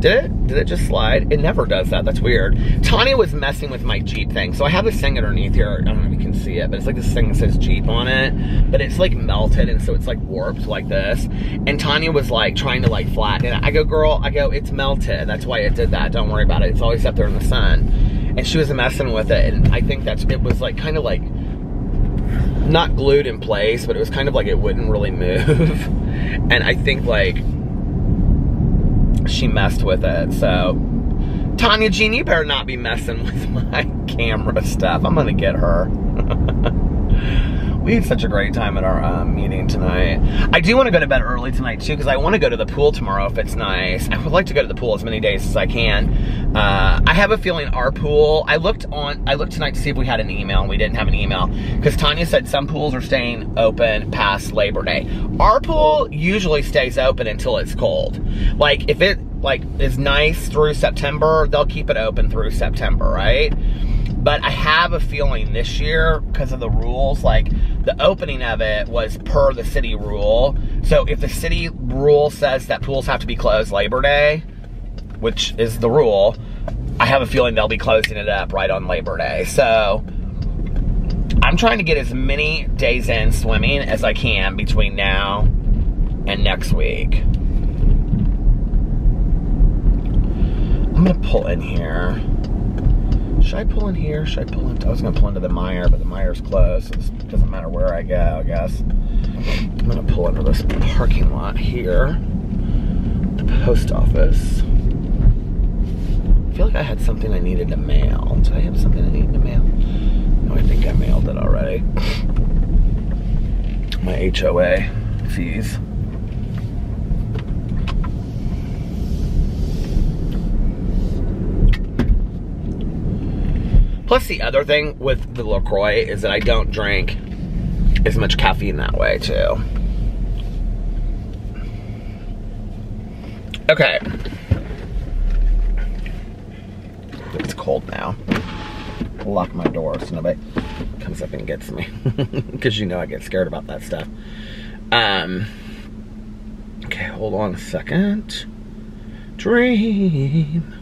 Did it? Did it just slide? It never does that. That's weird. Tanya was messing with my Jeep thing. So I have this thing underneath here. I don't know if you can see it, but it's like this thing that says Jeep on it. But it's like melted, and so it's like warped like this. And Tanya was like trying to like flatten it. I go, girl, I go, it's melted. That's why it did that. Don't worry about it. It's always up there in the sun. And she was messing with it. And I think that's, it was like kind of like not glued in place, but it was kind of like it wouldn't really move. And I think like, she messed with it. So Tanya Jean, you better not be messing with my camera stuff. I'm gonna get her. We had such a great time at our um, meeting tonight. I do want to go to bed early tonight too, because I want to go to the pool tomorrow if it's nice. I would like to go to the pool as many days as I can. Uh, I have a feeling our pool, I looked on, I looked tonight to see if we had an email, and we didn't have an email because Tanya said some pools are staying open past Labor Day. Our pool usually stays open until it's cold. Like if it like is nice through September, they'll keep it open through September, right? But I have a feeling this year, because of the rules, like the opening of it was per the city rule. So if the city rule says that pools have to be closed Labor Day, which is the rule, I have a feeling they'll be closing it up right on Labor Day. So I'm trying to get as many days in swimming as I can between now and next week. I'm gonna pull in here. Should I pull in here? Should I pull in? I was gonna pull into the Meijer, but the Meijer's closed, so it doesn't matter where I go, I guess. I'm gonna pull into this parking lot here, the post office. I feel like I had something I needed to mail. Did I have something I needed to mail? No, I think I mailed it already. My H O A fees. Plus, the other thing with the LaCroix is that I don't drink as much caffeine that way, too. Okay. It's cold now. I'll lock my door so nobody comes up and gets me. Because you know I get scared about that stuff. Um, okay, hold on a second. Dream.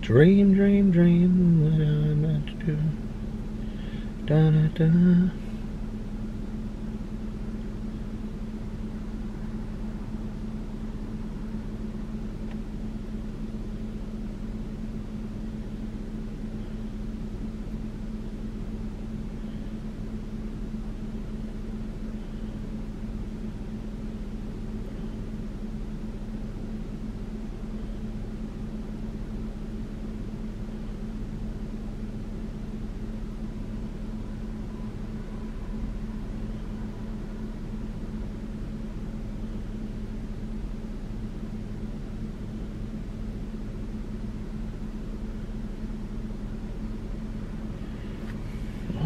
Dream, dream, dream, what I'm about to do. Da, da, da.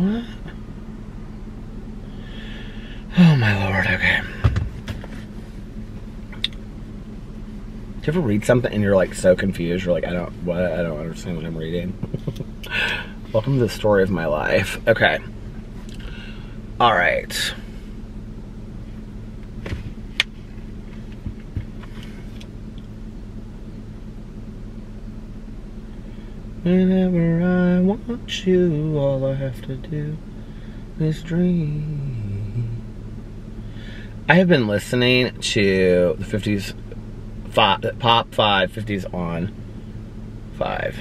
What? Oh my Lord, okay. Do you ever read something and you're like so confused? You're like, I don't, what? I don't understand what I'm reading. Welcome to the story of my life. Okay. All right. Whenever I want you, all I have to do is dream. I have been listening to the fifties, five, Pop five, fifties on five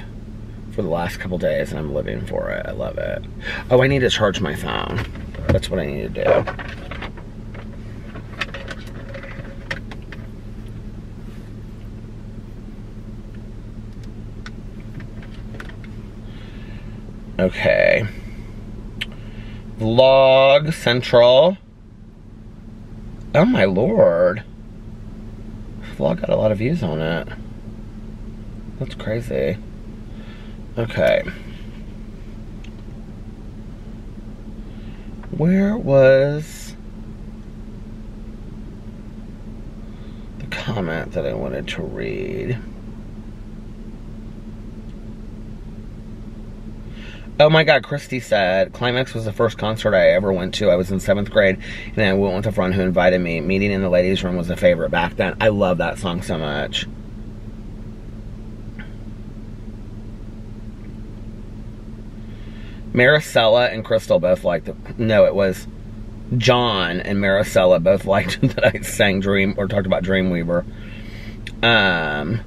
for the last couple days, and I'm living for it. I love it. Oh, I need to charge my phone. That's what I need to do. Okay. Vlog Central. Oh my Lord. Vlog got a lot of views on it. That's crazy. Okay. Where was the comment that I wanted to read? Oh my God, Christy said, Climax was the first concert I ever went to. I was in seventh grade, and I went with a friend who invited me. Meeting in the ladies' room was a favorite back then. I love that song so much. Maricela and Crystal both liked it. No, it was John and Maricela both liked that I sang Dream, or talked about Dreamweaver. Um...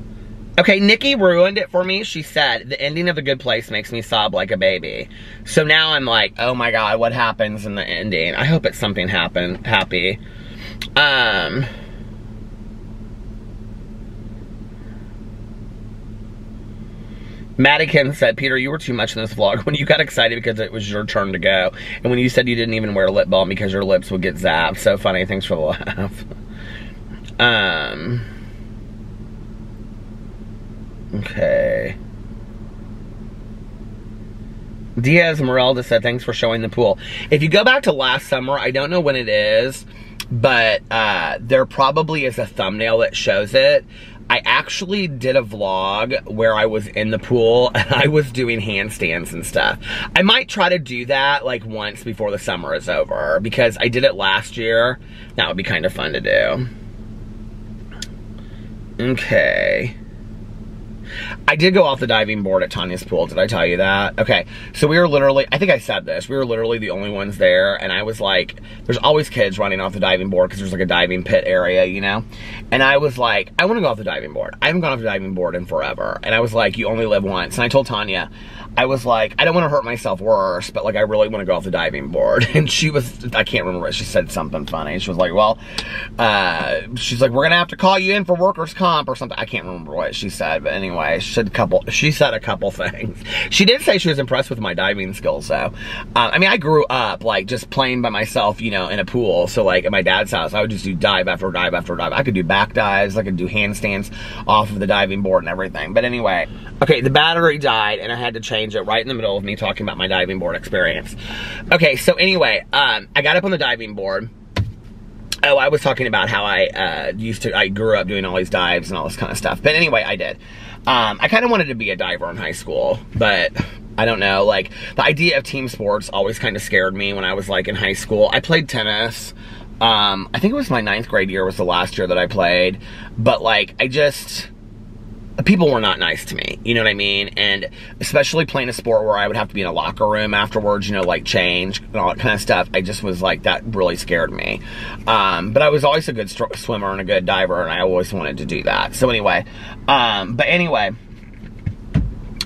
Okay, Nikki ruined it for me. She said, the ending of The Good Place makes me sob like a baby. So now I'm like, oh my God, what happens in the ending? I hope it's something happen, happy. Um, Madigan said, Peter, you were too much in this vlog when you got excited because it was your turn to go. And when you said you didn't even wear lip balm because your lips would get zapped. So funny, thanks for the laugh. Um... Okay. Diaz Merelda said, thanks for showing the pool. If you go back to last summer, I don't know when it is, but uh, there probably is a thumbnail that shows it. I actually did a vlog where I was in the pool and I was doing handstands and stuff. I might try to do that like once before the summer is over because I did it last year. That would be kind of fun to do. Okay. I did go off the diving board at Tanya's pool. Did I tell you that? Okay. So we were literally, I think I said this, we were literally the only ones there. And I was like, there's always kids running off the diving board because there's like a diving pit area, you know? And I was like, I want to go off the diving board. I haven't gone off the diving board in forever. And I was like, you only live once. And I told Tanya, I was like, I don't want to hurt myself worse, but like, I really want to go off the diving board. And she was, I can't remember what she said, something funny. She was like, well, uh, she's like, we're going to have to call you in for workers' comp or something. I can't remember what she said, but anyway, she said a couple, she said a couple things. She did say she was impressed with my diving skills, though. Uh, I mean, I grew up like just playing by myself, you know, in a pool. So like at my dad's house, I would just do dive after dive after dive. I could do back dives. I could do handstands off of the diving board and everything. But anyway, okay, the battery died and I had to change it right in the middle of me talking about my diving board experience. Okay, so anyway, um, I got up on the diving board. Oh, I was talking about how I uh, used to, I grew up doing all these dives and all this kind of stuff. But anyway, I did. Um, I kind of wanted to be a diver in high school, but I don't know. Like, the idea of team sports always kind of scared me when I was, like, in high school. I played tennis. Um, I think it was my ninth grade year was the last year that I played. But, like, I just... people were not nice to me, you know what I mean? And especially playing a sport where I would have to be in a locker room afterwards, you know, like change and all that kind of stuff. I just was like, that really scared me. Um, but I was always a good swimmer and a good diver, and I always wanted to do that. So anyway, um, but anyway,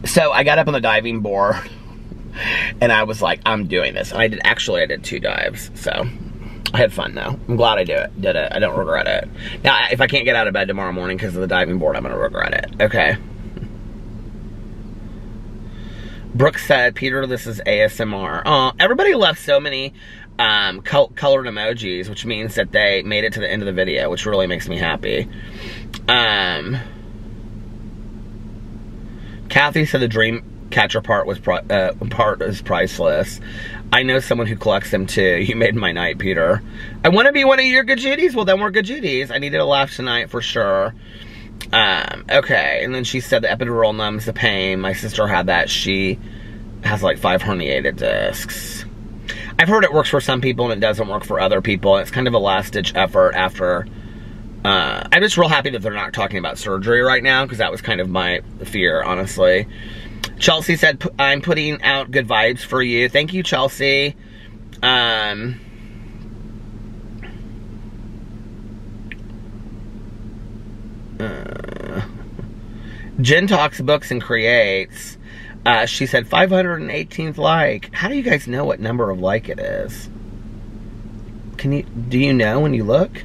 so I got up on the diving board, and I was like, I'm doing this. And I did, actually, I did two dives, so... I had fun, though. I'm glad I do it. did it. I don't regret it. Now, if I can't get out of bed tomorrow morning because of the diving board, I'm going to regret it. Okay. Brooke said, Peter, this is A S M R. Oh, everybody left so many um, col colored emojis, which means that they made it to the end of the video, which really makes me happy. Um, Kathy said the dream... catcher part was pri uh, part is priceless. I know someone who collects them too. You made my night, Peter. I want to be one of your good Judies. Well, then we're good Judies. I needed a laugh tonight for sure. Um, okay, and then she said the epidural numbs the pain. My sister had that. She has like five herniated discs. I've heard it works for some people and it doesn't work for other people. It's kind of a last-ditch effort after. Uh, I'm just real happy that they're not talking about surgery right now because that was kind of my fear, honestly. Chelsea said, I'm putting out good vibes for you. Thank you, Chelsea. Um, uh, Jen talks books and creates. Uh, she said, five hundred eighteenth like. How do you guys know what number of like it is? Can you, do you know when you look?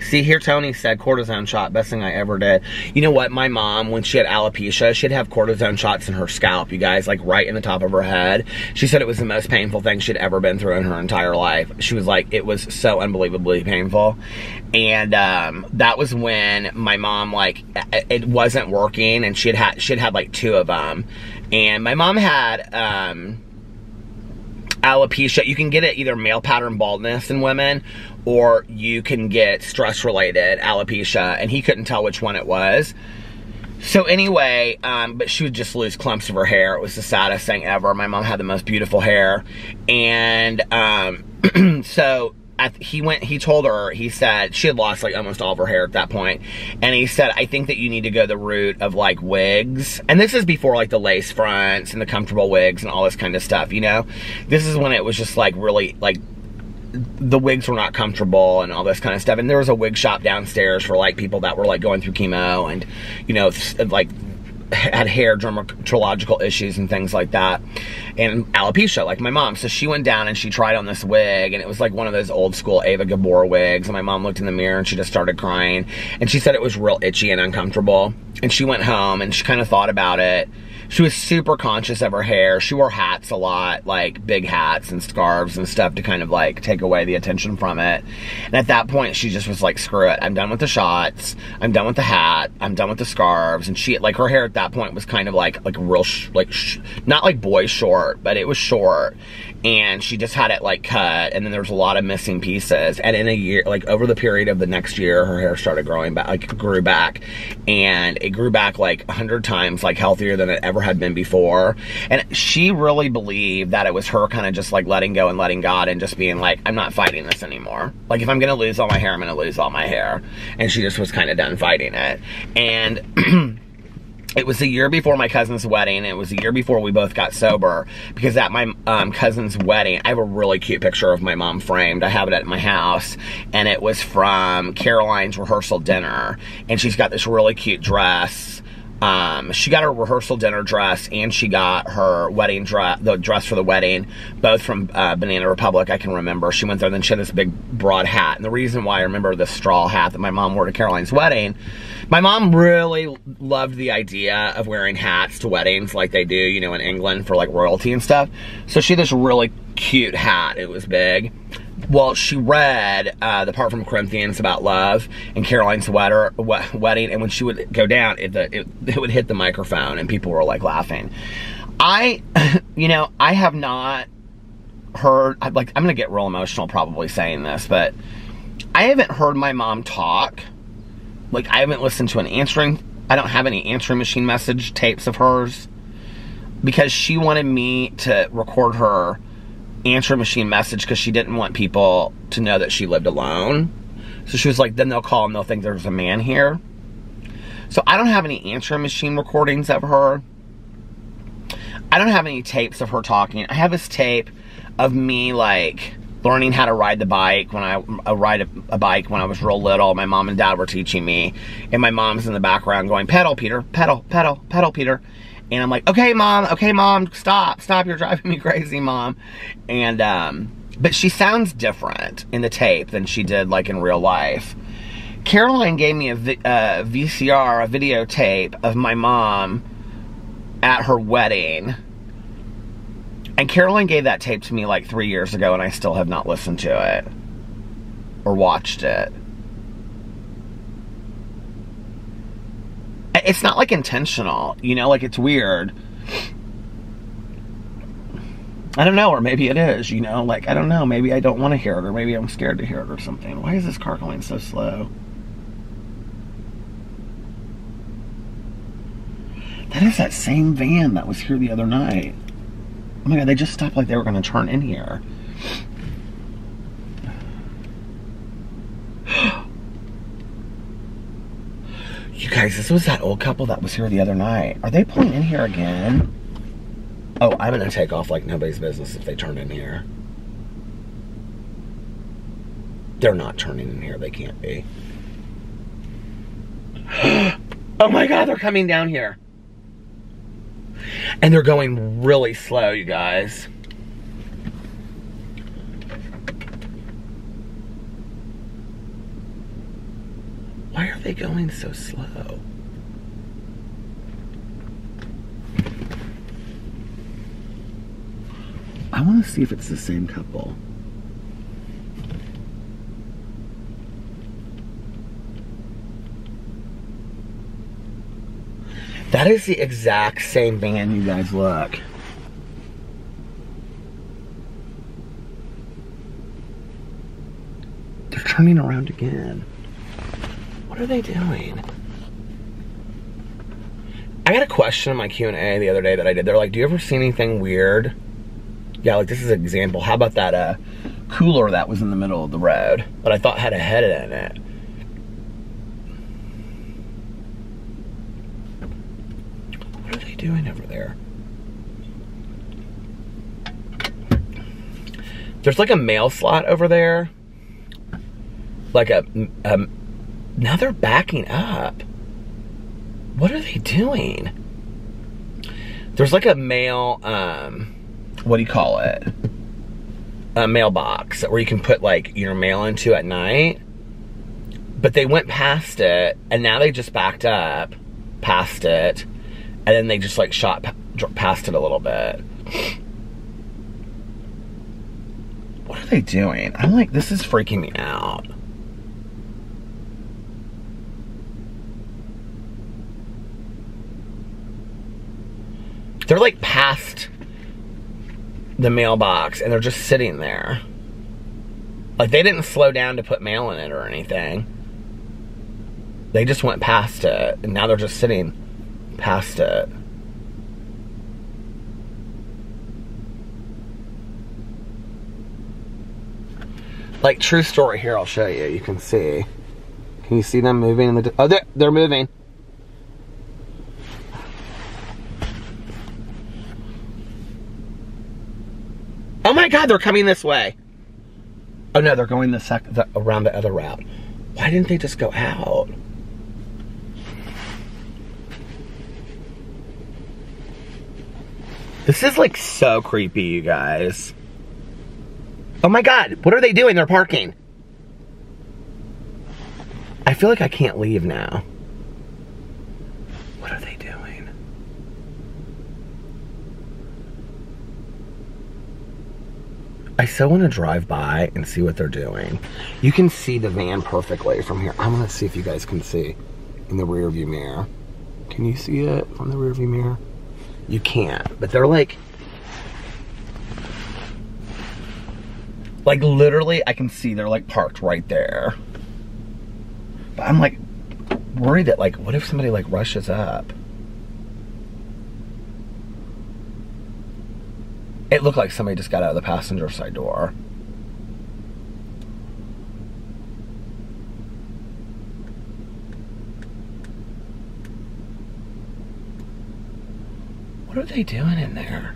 See, here Tony said, cortisone shot, best thing I ever did. You know what? My mom, when she had alopecia, she'd have cortisone shots in her scalp, you guys, like right in the top of her head. She said it was the most painful thing she'd ever been through in her entire life. She was like, it was so unbelievably painful. And um, that was when my mom, like, it wasn't working, and she'd had, she'd had like two of them. And my mom had... Um, alopecia, you can get it either male pattern baldness in women or you can get stress-related alopecia, and he couldn't tell which one it was. So anyway, um, but she would just lose clumps of her hair. It was the saddest thing ever. My mom had the most beautiful hair. And um, so at, he went, he told her, he said, she had lost like almost all of her hair at that point. And he said, I think that you need to go the route of like wigs. And this is before like the lace fronts and the comfortable wigs and all this kind of stuff, you know? This is when it was just like really like the wigs were not comfortable and all this kind of stuff. And there was a wig shop downstairs for like people that were like going through chemo and, you know, like had hair dermatological issues and things like that, and alopecia, like my mom. So she went down and she tried on this wig, and it was like one of those old school Ava Gabor wigs. And my mom looked in the mirror and she just started crying. And she said it was real itchy and uncomfortable. And she went home and she kind of thought about it. She was super conscious of her hair. She wore hats a lot, like big hats and scarves and stuff to kind of like take away the attention from it. And at that point, she just was like, screw it. I'm done with the shots. I'm done with the hat. I'm done with the scarves. And she, like her hair at that point was kind of like, like real, sh like, sh not like boy short, but it was short. And she just had it like cut. And then there was a lot of missing pieces. And in a year, like over the period of the next year, her hair started growing back, like grew back. And it grew back like a hundred times, like healthier than it ever never had been before. And she really believed that it was her kind of just like letting go and letting God and just being like, I'm not fighting this anymore. Like, if I'm going to lose all my hair, I'm going to lose all my hair. And she just was kind of done fighting it. And it was the year before my cousin's wedding. It was the year before we both got sober, because at my um, cousin's wedding, I have a really cute picture of my mom framed. I have it at my house, and it was from Caroline's rehearsal dinner, and she's got this really cute dress. Um, she got her rehearsal dinner dress, and she got her wedding dress, the dress for the wedding, both from uh, Banana Republic, I can remember. She went there, and then she had this big, broad hat. And the reason why I remember this straw hat that my mom wore to Caroline's wedding, my mom really loved the idea of wearing hats to weddings like they do, you know, in England for, like, royalty and stuff. So she had this really cute hat. It was big. Well, she read uh, the part from Corinthians about love in Caroline's wetter, wet, wedding, and when she would go down, it, it, it would hit the microphone, and people were, like, laughing. I, you know, I have not heard, like, I'm going to get real emotional probably saying this, but I haven't heard my mom talk. Like, I haven't listened to an answering, I don't have any answering machine message tapes of hers, because she wanted me to record her answer machine message because she didn't want people to know that she lived alone. So she was like, then they'll call and they'll think there's a man here. So I don't have any answer machine recordings of her. I don't have any tapes of her talking. I have this tape of me, like, learning how to ride the bike when I uh, ride a, a bike when I was real little. My mom and dad were teaching me, and my mom's in the background going, pedal, Peter, pedal, pedal, pedal, Peter. And I'm like, okay, Mom, okay, Mom, stop, stop, you're driving me crazy, Mom. And, um, but she sounds different in the tape than she did, like, in real life. Caroline gave me a uh, V C R, a videotape of my mom at her wedding. And Caroline gave that tape to me, like, three years ago, and I still have not listened to it or watched it. It's not, like, intentional, you know, like, it's weird. I don't know, or maybe it is, you know, like, I don't know, maybe I don't want to hear it, or maybe I'm scared to hear it or something. Why is this car going so slow? That is that same van that was here the other night. Oh my God, they just stopped like they were going to turn in here. You guys, this was that old couple that was here the other night. Are they pulling in here again? Oh, I'm gonna take off like nobody's business if they turn in here. They're not turning in here. They can't be. Oh my God, they're coming down here. And they're going really slow, you guys. Why are they going so slow? I want to see if it's the same couple. That is the exact same van, you guys, look. They're turning around again. What are they doing? I got a question in my Q and A the other day that I did. They're like, do you ever see anything weird? Yeah, like, this is an example. How about that uh, cooler that was in the middle of the road that I thought had a head in it? What are they doing over there? There's like a mail slot over there. Like a... a Now they're backing up. What are they doing? There's like a mail, um, what do you call it? A mailbox where you can put like your mail into at night. But they went past it, and now they just backed up past it, and then they just like shot past it a little bit. What are they doing? I'm like, this is freaking me out. They're like past the mailbox, and they're just sitting there. Like, they didn't slow down to put mail in it or anything. They just went past it, and now they're just sitting past it. Like, true story here, I'll show you. You can see. Can you see them moving? In the oh, they're, they're moving. Oh my God, they're coming this way. Oh no, they're going the sec the, around the other route. Why didn't they just go out? This is like so creepy, you guys. Oh my God, what are they doing? They're parking. I feel like I can't leave now. What are they doing? I so want to drive by and see what they're doing. You can see the van perfectly from here. I'm gonna see if you guys can see in the rear view mirror. Can you see it from the rear view mirror? You can't, but they're like, like literally I can see they're like parked right there. But I'm like worried that like, what if somebody like rushes up? It looked like somebody just got out of the passenger side door. What are they doing in there?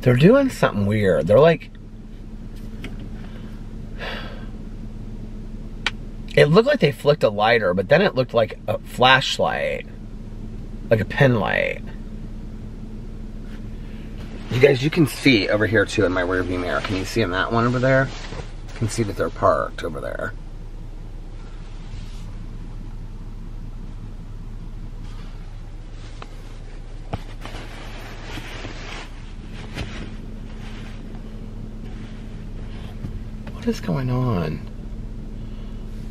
They're doing something weird. They're like, it looked like they flicked a lighter, but then it looked like a flashlight, like a pen light. You guys, you can see over here too in my rear view mirror. Can you see in that one over there? You can see that they're parked over there. What is going on?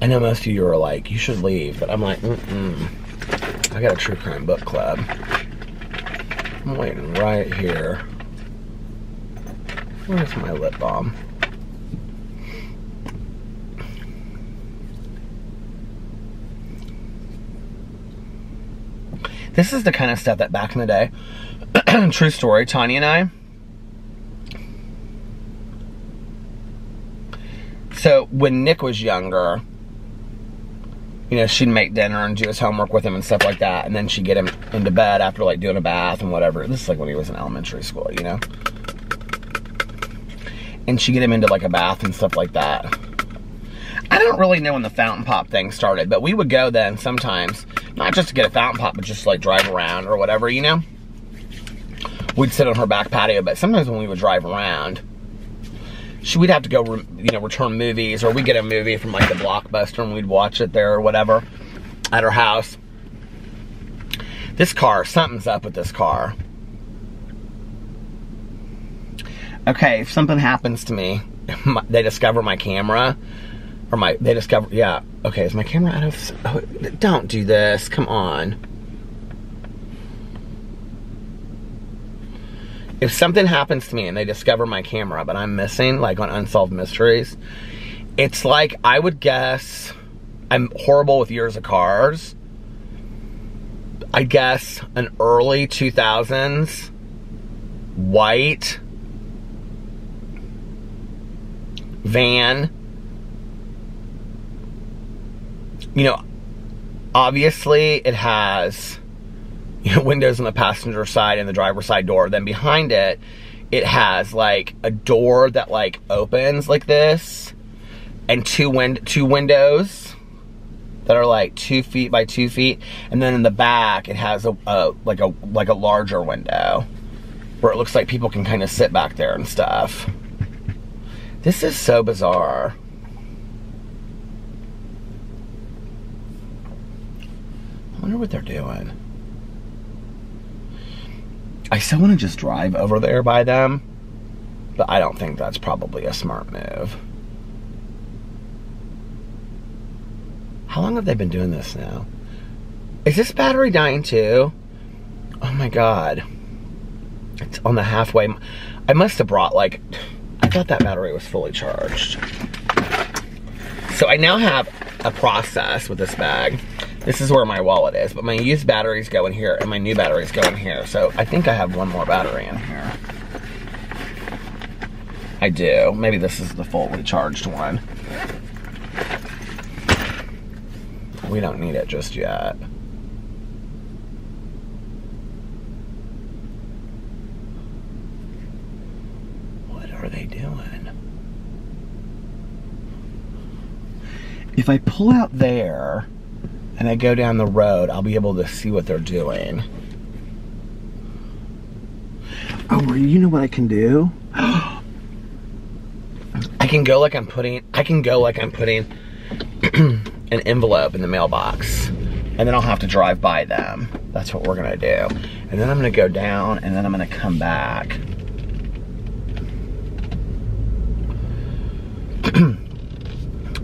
I know most of you are like, you should leave, but I'm like, mm-mm. I got a true crime book club. I'm waiting right here. Where's my lip balm? This is the kind of stuff that back in the day, true story, Tanya and I, so when Nick was younger, you know, she'd make dinner and do his homework with him and stuff like that. And then she'd get him into bed after like doing a bath and whatever. This is like when he was in elementary school, you know? And she'd get him into like a bath and stuff like that. I don't really know when the fountain pop thing started, but we would go then sometimes, not just to get a fountain pop, but just like drive around or whatever, you know? We'd sit on her back patio, but sometimes when we would drive around, She, we'd have to go, you know, return movies, or we'd get a movie from, like, the Blockbuster, and we'd watch it there or whatever at her house. This car, something's up with this car. Okay, if something happens to me, my, they discover my camera, or my, they discover, yeah. Okay, is my camera out of, oh, don't do this, come on. If something happens to me and they discover my camera, but I'm missing, like on Unsolved Mysteries, it's like, I would guess, I'm horrible with years of cars. I guess an early two thousands, white, van. You know, obviously it has, you know, windows on the passenger side and the driver's side door. Then behind it, it has like a door that like opens like this, and two wind two windows that are like two feet by two feet. And then in the back, it has a, a like a like a larger window where it looks like people can kind of sit back there and stuff. This is so bizarre. I wonder what they're doing. I still want to just drive over there by them, but I don't think that's probably a smart move. How long have they been doing this now? Is this battery dying too? Oh my God. It's on the halfway. I must have brought like, I thought that battery was fully charged. So I now have a process with this bag. This is where my wallet is, but my used batteries go in here and my new batteries go in here. So I think I have one more battery in here. I do. Maybe this is the fully charged one. We don't need it just yet. What are they doing? If I pull out there and I go down the road, I'll be able to see what they're doing. Oh, you know what I can do? I can go like I'm putting, I can go like I'm putting an envelope in the mailbox, and then I'll have to drive by them. That's what we're gonna do. And then I'm gonna go down, and then I'm gonna come back.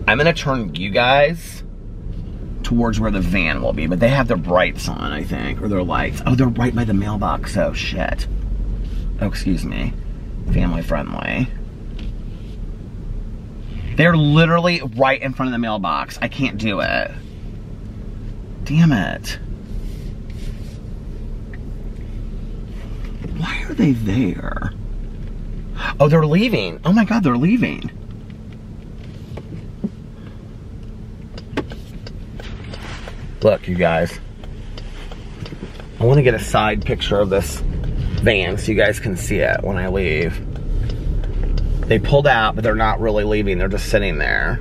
I'm gonna turn you guys towards where the van will be, but they have their brights on, I think, or their lights. Oh, they're right by the mailbox, oh shit. Oh, excuse me, family friendly. They're literally right in front of the mailbox. I can't do it. Damn it. Why are they there? Oh, they're leaving. Oh my God, they're leaving. Look, you guys. I want to get a side picture of this van so you guys can see it when I leave. They pulled out, but they're not really leaving. They're just sitting there.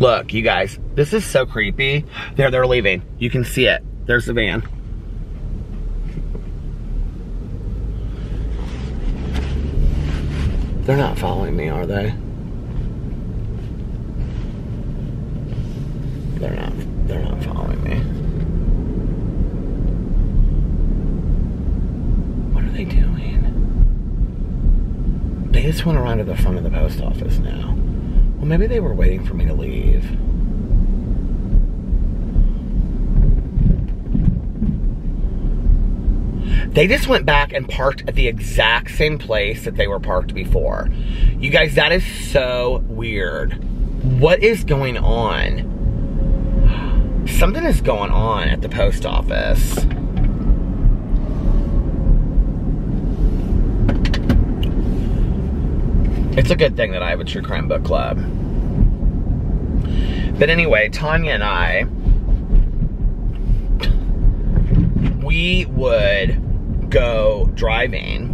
Look, you guys, this is so creepy. There, they're leaving. You can see it. There's the van. They're not following me, are they? They're not, they're not following me. What are they doing? They just went around to the front of the post office now. Well, maybe they were waiting for me to leave. They just went back and parked at the exact same place that they were parked before. You guys, that is so weird. What is going on? Something is going on at the post office. It's a good thing that I have a true crime book club. But anyway, Tanya and I, we would go driving.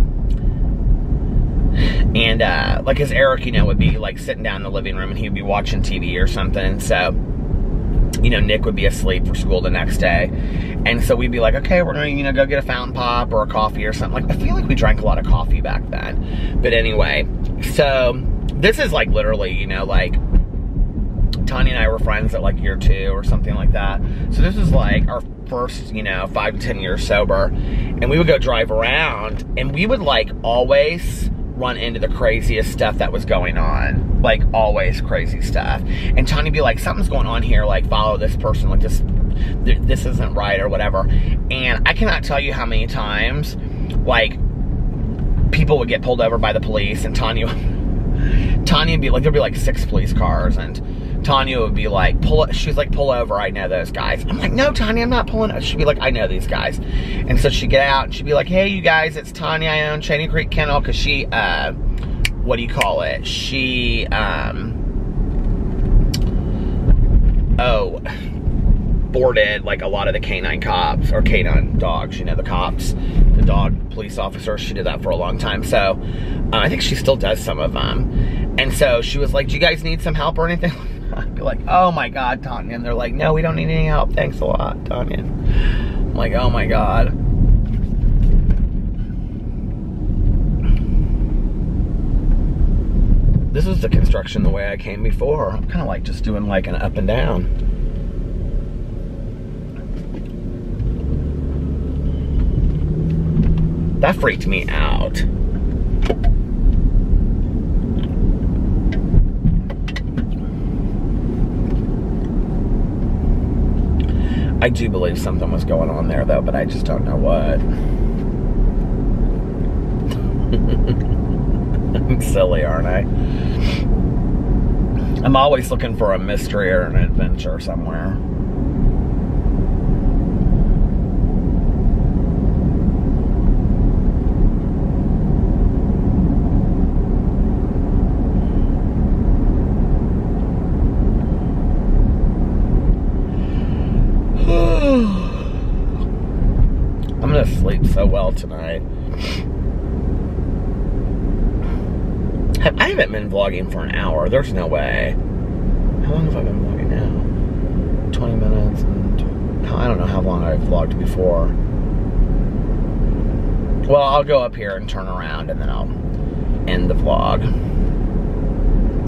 And uh, like his Eric, you know, would be like sitting down in the living room and he'd be watching T V or something. So, you know, Nick would be asleep for school the next day. And so we'd be like, okay, we're going to, you know, go get a fountain pop or a coffee or something. Like, I feel like we drank a lot of coffee back then. But anyway, so this is like literally, you know, like Tanya and I were friends at like year two or something like that. So this is like our first, you know, five to ten years sober. And we would go drive around and we would like always run into the craziest stuff that was going on. Like always crazy stuff. And Tanya would be like, something's going on here. Like follow this person. Like this, this isn't right or whatever. And I cannot tell you how many times like people would get pulled over by the police, and Tanya, Tanya would be like, there'd be like six police cars, and Tanya would be like, pull, she's like, pull over, I know those guys. I'm like, no, Tanya, I'm not pulling over. She'd be like, I know these guys. And so she'd get out, and she'd be like, hey, you guys, it's Tanya, I own Cheney Creek Kennel, because she, uh, what do you call it? She, um, oh, boarded like a lot of the canine cops or canine dogs, you know, the cops, the dog police officer. She did that for a long time. So uh, I think she still does some of them. And so she was like, do you guys need some help or anything? I'd be like, oh my God, Tanya. And they're like, no, we don't need any help. Thanks a lot, Tanya. I'm like, oh my God. This is the construction the way I came before. I'm kind of like just doing like an up and down. That freaked me out. I do believe something was going on there though, but I just don't know what. I'm silly, aren't I? I'm always looking for a mystery or an adventure somewhere. so well tonight. I haven't been vlogging for an hour. There's no way. How long have I been vlogging now? twenty minutes. And I don't know how long I've vlogged before. Well, I'll go up here and turn around and then I'll end the vlog.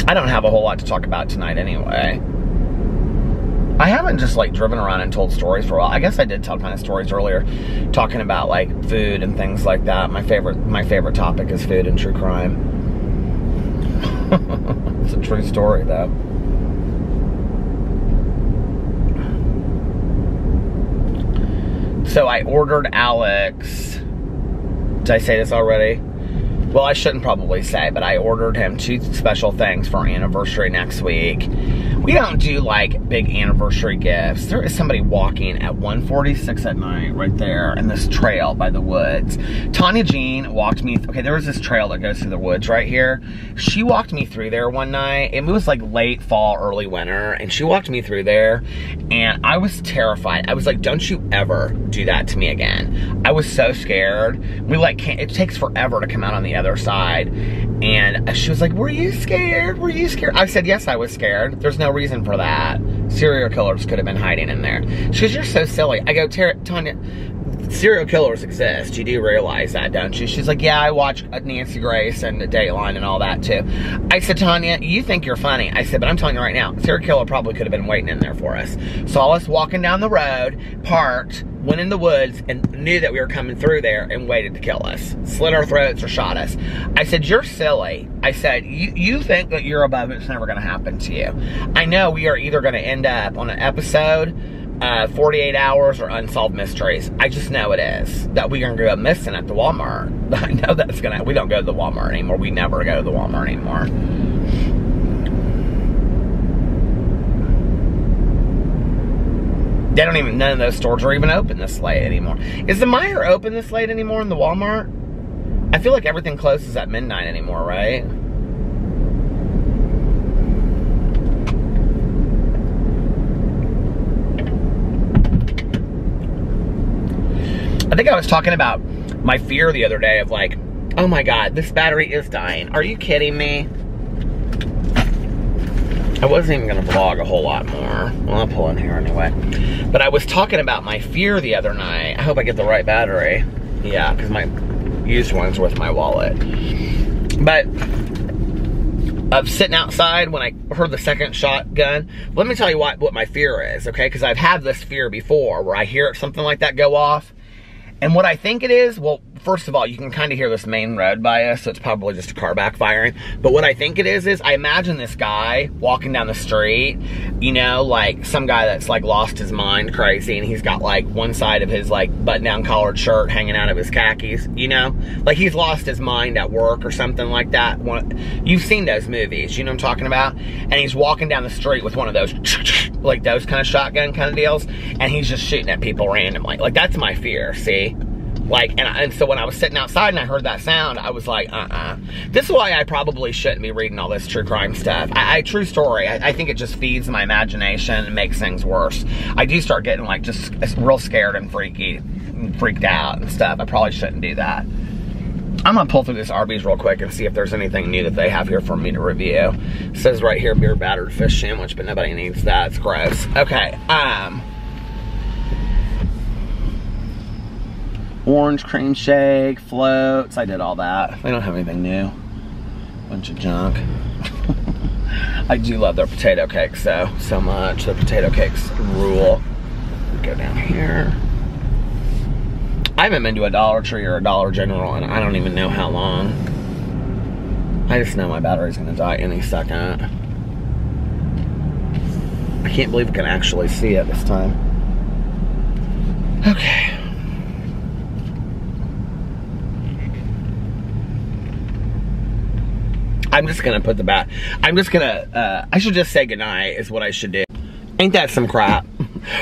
I don't have a whole lot to talk about tonight anyway. I haven't just like driven around and told stories for a while. I guess I did tell kind of stories earlier, talking about like food and things like that. My favorite, my favorite topic is food and true crime. It's a true story though. So I ordered Alex. Did I say this already? Well, I shouldn't probably say, but I ordered him two special things for our anniversary next week. We don't do, like, big anniversary gifts. There is somebody walking at one forty-six at night right there in this trail by the woods. Tanya Jean walked me... Th okay, there was this trail that goes through the woods right here. She walked me through there one night. It was, like, late fall, early winter, and she walked me through there, and I was terrified. I was like, don't you ever do that to me again. I was so scared. We, like, can't... It takes forever to come out on the other side. And she was like, were you scared? Were you scared? I said, yes, I was scared. There's no reason for that. Serial killers could have been hiding in there. She goes, you're so silly. I go, Tanya, serial killers exist. You do realize that, don't you? She's like, yeah, I watch Nancy Grace and Dateline and all that, too. I said, Tanya, you think you're funny. I said, but I'm telling you right now, serial killer probably could have been waiting in there for us. Saw us walking down the road, parked, went in the woods and knew that we were coming through there and waited to kill us. Slit our throats or shot us. I said, you're silly. I said, you, you think that you're above it. It's never going to happen to you. I know we are either going to end up on an episode, uh, forty-eight hours or Unsolved Mysteries. I just know it is. That we're going to go missing at the Walmart. I know that's going to, we don't go to the Walmart anymore. We never go to the Walmart anymore. They don't even, none of those stores are even open this late anymore. Is the Meijer open this late anymore in the Walmart? I feel like everything closes at midnight anymore, right? I think I was talking about my fear the other day of like, oh my God, this battery is dying. Are you kidding me? I wasn't even gonna vlog a whole lot more. Well, I'll pull in here anyway. But I was talking about my fear the other night. I hope I get the right battery. Yeah, because my used one's with my wallet. But of sitting outside when I heard the second shotgun, let me tell you what, what my fear is, okay? Because I've had this fear before where I hear something like that go off. And what I think it is, well, first of all, you can kind of hear this main road by us, so it's probably just a car backfiring. But what I think it is, is I imagine this guy walking down the street, you know, like some guy that's like lost his mind crazy, and he's got like one side of his like button-down collared shirt hanging out of his khakis, you know? Like he's lost his mind at work or something like that. One, you've seen those movies, you know what I'm talking about? And he's walking down the street with one of those, like those kind of shotgun kind of deals, and he's just shooting at people randomly. Like that's my fear, see? Like, and, I, and so when I was sitting outside and I heard that sound, I was like, uh-uh. This is why I probably shouldn't be reading all this true crime stuff. I, I true story, I, I think it just feeds my imagination and makes things worse. I do start getting, like, just real scared and freaky, and freaked out and stuff. I probably shouldn't do that. I'm going to pull through this Arby's real quick and see if there's anything new that they have here for me to review. It says right here, beer battered fish sandwich, but nobody needs that. It's gross. Okay, um... orange cream shake, floats, I did all that. They don't have anything new. Bunch of junk. I do love their potato cakes though, so much. Their potato cakes rule. Go down here. I haven't been to a Dollar Tree or a Dollar General in I don't even know how long. I just know my battery's gonna die any second. I can't believe I can actually see it this time. Okay. I'm just gonna put the bat. I'm just gonna, uh, I should just say goodnight is what I should do. Ain't that some crap?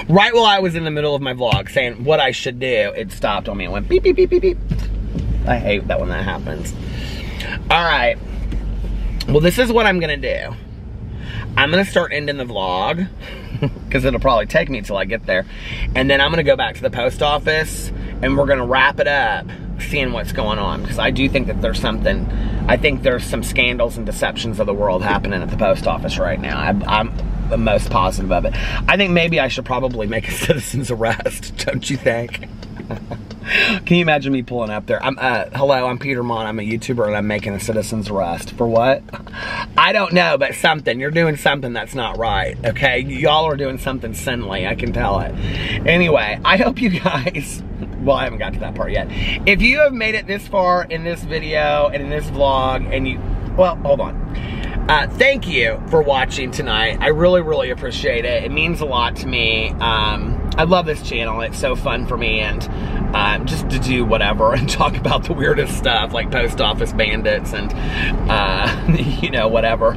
Right while I was in the middle of my vlog saying what I should do, it stopped on me and went beep, beep, beep, beep, beep. I hate that when that happens. All right. Well, this is what I'm gonna do. I'm gonna start ending the vlog because it'll probably take me till I get there. And then I'm gonna go back to the post office and we're gonna wrap it up seeing what's going on, because I do think that there's something, I think there's some scandals and deceptions of the world happening at the post office right now. I, I'm the most positive of it. I think maybe I should probably make a citizen's arrest, don't you think? Can you imagine me pulling up there? I'm, uh, hello, I'm Peter Mon. I'm a YouTuber and I'm making a citizen's arrest. For what? I don't know, but something. You're doing something that's not right, okay? Y'all are doing something sinly. I can tell it. Anyway, I hope you guys... Well, I haven't got to that part yet. If you have made it this far in this video and in this vlog and you... Well, hold on. Uh, thank you for watching tonight. I really, really appreciate it. It means a lot to me. Um, I love this channel. It's so fun for me, and uh, just to do whatever and talk about the weirdest stuff, like post office bandits and, uh, you know, whatever.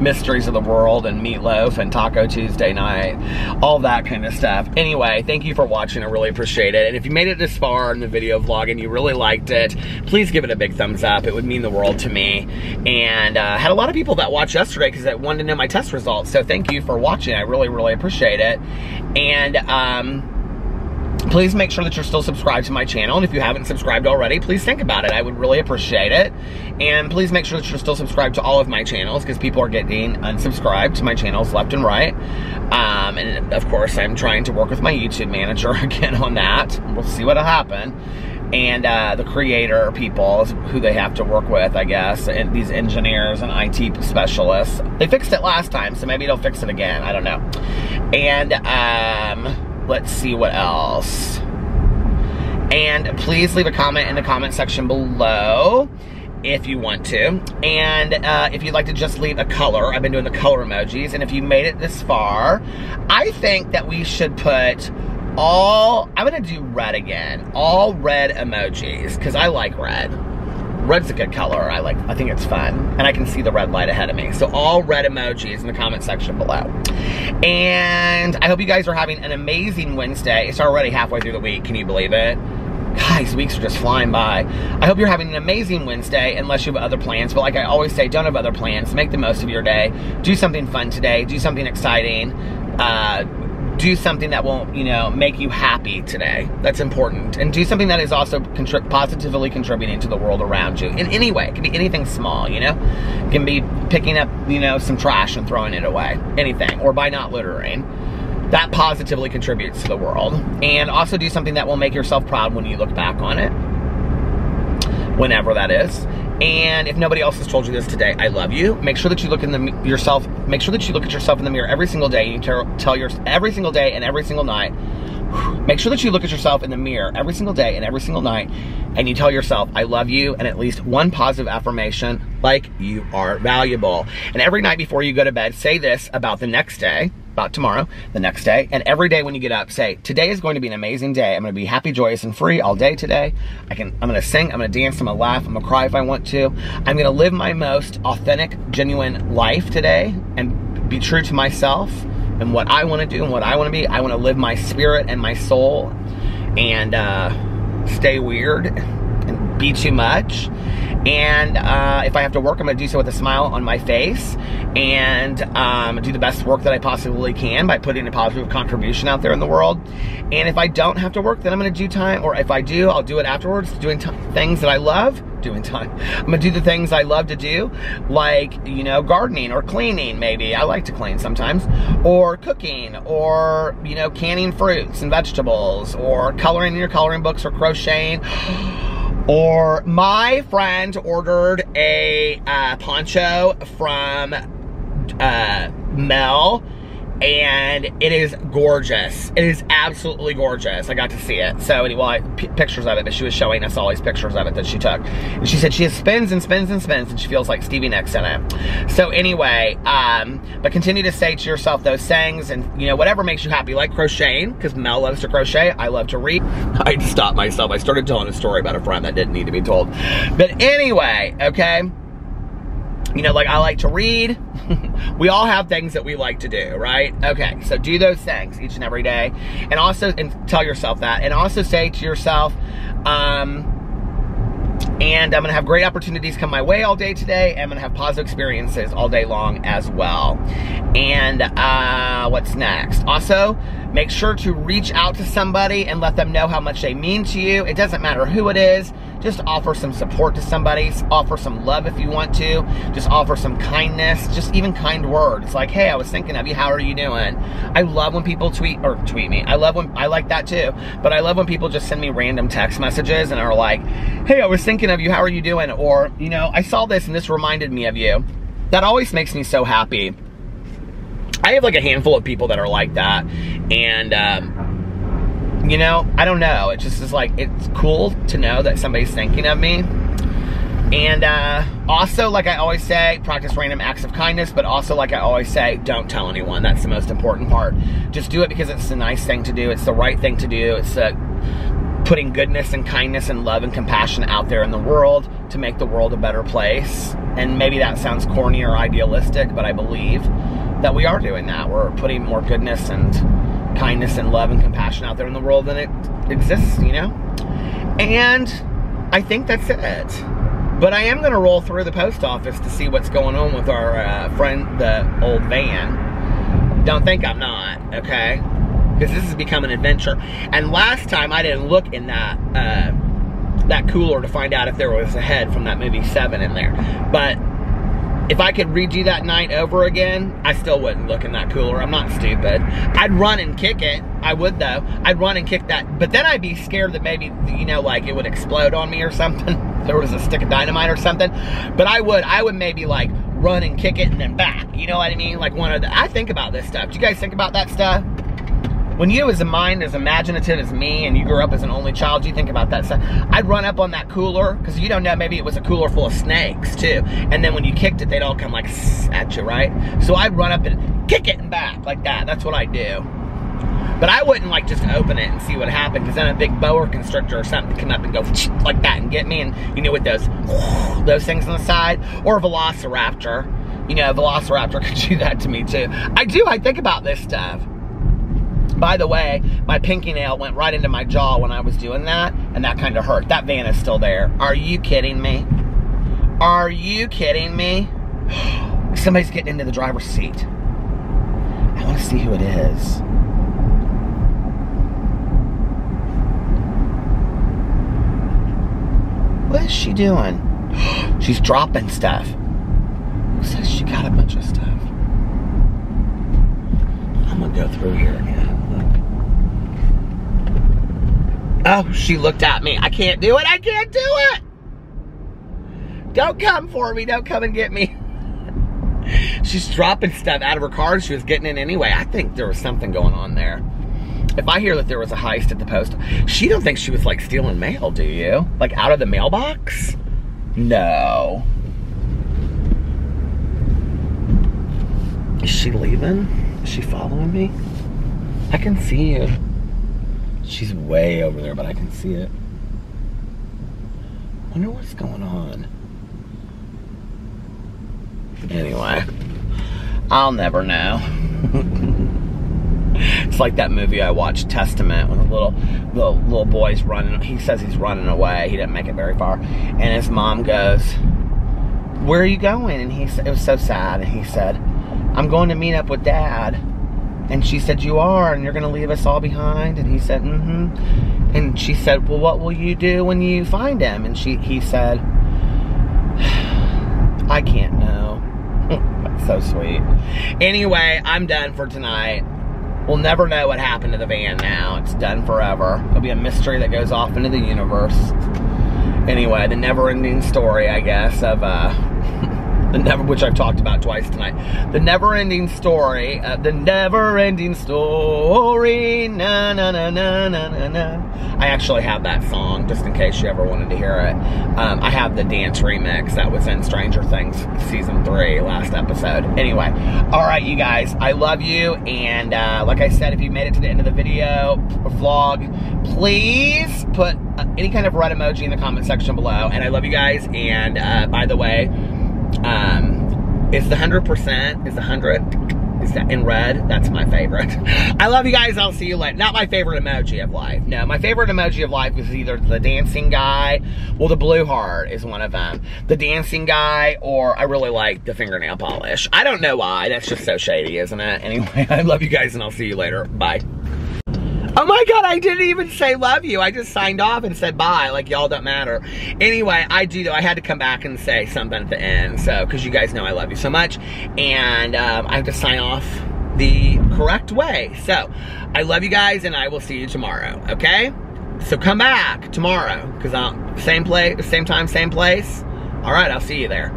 Mysteries of the world and meatloaf and Taco Tuesday night. All that kind of stuff. Anyway, thank you for watching. I really appreciate it. And if you made it this far in the video vlog and you really liked it, please give it a big thumbs up. It would mean the world to me. And uh, had a lot of people that watched watch yesterday because I wanted to know my test results. So thank you for watching. I really, really appreciate it. And um, please make sure that you're still subscribed to my channel. And if you haven't subscribed already, please think about it. I would really appreciate it. And please make sure that you're still subscribed to all of my channels, because people are getting unsubscribed to my channels left and right. Um, and of course, I'm trying to work with my YouTube manager again on that. We'll see what'll happen. And uh, the creator people, who they have to work with, I guess, and these engineers and I T specialists. They fixed it last time, so maybe they'll fix it again. I don't know. And um, let's see what else. And please leave a comment in the comment section below if you want to. And uh, if you'd like to just leave a color, I've been doing the color emojis. And if you made it this far, I think that we should put... All, I'm gonna do red again. All red emojis, because I like red. Red's a good color. I like. I think it's fun, and I can see the red light ahead of me. So all red emojis in the comment section below. And I hope you guys are having an amazing Wednesday. It's already halfway through the week. Can you believe it? Guys, weeks are just flying by. I hope you're having an amazing Wednesday, unless you have other plans. But like I always say, don't have other plans. Make the most of your day. Do something fun today. Do something exciting. Uh... Do something that will, you know, make you happy today. That's important. And do something that is also contri- positively contributing to the world around you in any way. It can be anything small, you know. It can be picking up, you know, some trash and throwing it away. Anything. Or by not littering. That positively contributes to the world. And also do something that will make yourself proud when you look back on it. Whenever that is. And if nobody else has told you this today, I love you. Make sure that you look in the yourself. Make sure that you look at yourself in the mirror every single day. And you tell your every single day and every single night. Make sure that you look at yourself in the mirror every single day and every single night, and you tell yourself, I love you, and at least one positive affirmation, like you are valuable. And every night before you go to bed, say this about the next day, about tomorrow, the next day, and every day when you get up, say, today is going to be an amazing day. I'm going to be happy, joyous, and free all day today. I can, I'm going to sing, I'm going to dance, I'm going to laugh, I'm going to cry if I want to. I'm going to live my most authentic, genuine life today and be true to myself. And what I want to do and what I want to be. I want to live my spirit and my soul and uh, stay weird and be too much. And uh, if I have to work, I'm going to do so with a smile on my face and um, do the best work that I possibly can by putting a positive contribution out there in the world. And if I don't have to work, then I'm going to do time. Or if I do, I'll do it afterwards, doing t things that I love. Doing time. I'm gonna do the things I love to do, like, you know, gardening or cleaning, maybe. I like to clean sometimes. Or cooking, or, you know, canning fruits and vegetables, or coloring in your coloring books, or crocheting. Or my friend ordered a uh, poncho from uh, Mel. And it is gorgeous. It is absolutely gorgeous. I got to see it. So anyway, p pictures of it, but she was showing us all these pictures of it that she took. And she said she spins and spins and spins, and she feels like Stevie Nicks in it. So anyway, um, but continue to say to yourself those things, and, you know, whatever makes you happy, like crocheting, because Mel loves to crochet. I love to read. I stopped myself. I started telling a story about a friend that didn't need to be told. But anyway, okay. You know, like, I like to read. We all have things that we like to do, right? Okay, so do those things each and every day. And also, and tell yourself that. And also say to yourself, um, And I'm gonna have great opportunities come my way all day today. And I'm gonna have positive experiences all day long as well. And uh, what's next? Also, make sure to reach out to somebody and let them know how much they mean to you. It doesn't matter who it is. Just offer some support to somebody. Offer some love if you want to. Just offer some kindness. Just even kind words. Like, hey, I was thinking of you. How are you doing? I love when people tweet or tweet me. I love when, I like that too. But I love when people just send me random text messages and are like, hey, I was thinking of you. How are you doing? Or, you know, I saw this and this reminded me of you. That always makes me so happy. I have like a handful of people that are like that. And, um, you know, I don't know. It just is like, it's cool to know that somebody's thinking of me. And uh, also, like I always say, practice random acts of kindness, but also, like I always say, don't tell anyone. That's the most important part. Just do it because it's the nice thing to do. It's the right thing to do. It's the putting goodness and kindness and love and compassion out there in the world to make the world a better place. And maybe that sounds corny or idealistic, but I believe that we are doing that. We're putting more goodness and kindness and love and compassion out there in the world than it exists, you know? And I think that's it. But I am going to roll through the post office to see what's going on with our uh, friend, the old van. Don't think I'm not, okay? Because this has become an adventure. And last time I didn't look in that uh, that cooler to find out if there was a head from that movie Seven in there. But if I could redo that night over again, I still wouldn't look in that cooler. I'm not stupid. I'd run and kick it. I would, though. I'd run and kick that. But then I'd be scared that maybe, you know, like it would explode on me or something. There was a stick of dynamite or something. But I would. I would maybe, like, run and kick it and then back. You know what I mean? Like one of the... I think about this stuff. Do you guys think about that stuff? When you as a mind as imaginative as me and you grew up as an only child, you think about that stuff. I'd run up on that cooler because you don't know, maybe it was a cooler full of snakes too. And then when you kicked it, they'd all come like at you, right? So I'd run up and kick it and back like that. That's what I do. But I wouldn't like just open it and see what happened because then a big boa constrictor or something come up and go like that and get me. And you know, with those, those things on the side, or a velociraptor, you know, a velociraptor could do that to me too. I do, I think about this stuff. By the way, my pinky nail went right into my jaw when I was doing that, and that kind of hurt. That van is still there. Are you kidding me? Are you kidding me? Somebody's getting into the driver's seat. I want to see who it is. What is she doing? She's dropping stuff. Who says she got a bunch of stuff? I'm going to go through here again. Oh, she looked at me. I can't do it. I can't do it. Don't come for me. Don't come and get me. She's dropping stuff out of her car. She was getting in anyway. I think there was something going on there. If I hear that there was a heist at the post, she don't think she was like stealing mail, do you? Like out of the mailbox? No. Is she leaving? Is she following me? I can see you. She's way over there, but I can see it. I wonder what's going on. Anyway, I'll never know. It's like that movie I watched, Testament, when the little the little boy's running. He says he's running away. He didn't make it very far, and his mom goes, "Where are you going?" And he said, "It was so sad." And he said, "I'm going to meet up with Dad." And she said, "You are, and you're going to leave us all behind?" And he said, "Mm-hmm." And she said, "Well, what will you do when you find him?" And she, he said, "I can't know." That's so sweet. Anyway, I'm done for tonight. We'll never know what happened to the van now. It's done forever. It'll be a mystery that goes off into the universe. Anyway, the never-ending story, I guess, of... uh. The never, which I've talked about twice tonight. The never-ending story. Uh, the never-ending story. Na na na na na na. I actually have that song, just in case you ever wanted to hear it. Um, I have the dance remix that was in Stranger Things season three, last episode. Anyway, all right, you guys, I love you, and uh, like I said, if you made it to the end of the video or vlog, please put uh, any kind of red emoji in the comment section below. And I love you guys. And uh, by the way. Um, is the hundred percent, is the hundred, things in red. That's my favorite. I love you guys. I'll see you later. Not my favorite emoji of life. No, my favorite emoji of life is either the dancing guy. Well, the blue heart is one of them. The dancing guy, or I really like the fingernail polish. I don't know why. That's just so shady, isn't it? Anyway, I love you guys, and I'll see you later. Bye. Oh my God, I didn't even say love you. I just signed off and said bye, like y'all don't matter. Anyway, I do though. I had to come back and say something at the end, so, because you guys know I love you so much. And um, I have to sign off the correct way. So, I love you guys, and I will see you tomorrow, okay? So come back tomorrow, because I'm same place, same time, same place. All right, I'll see you there.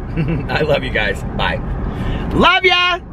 I love you guys. Bye. Love ya!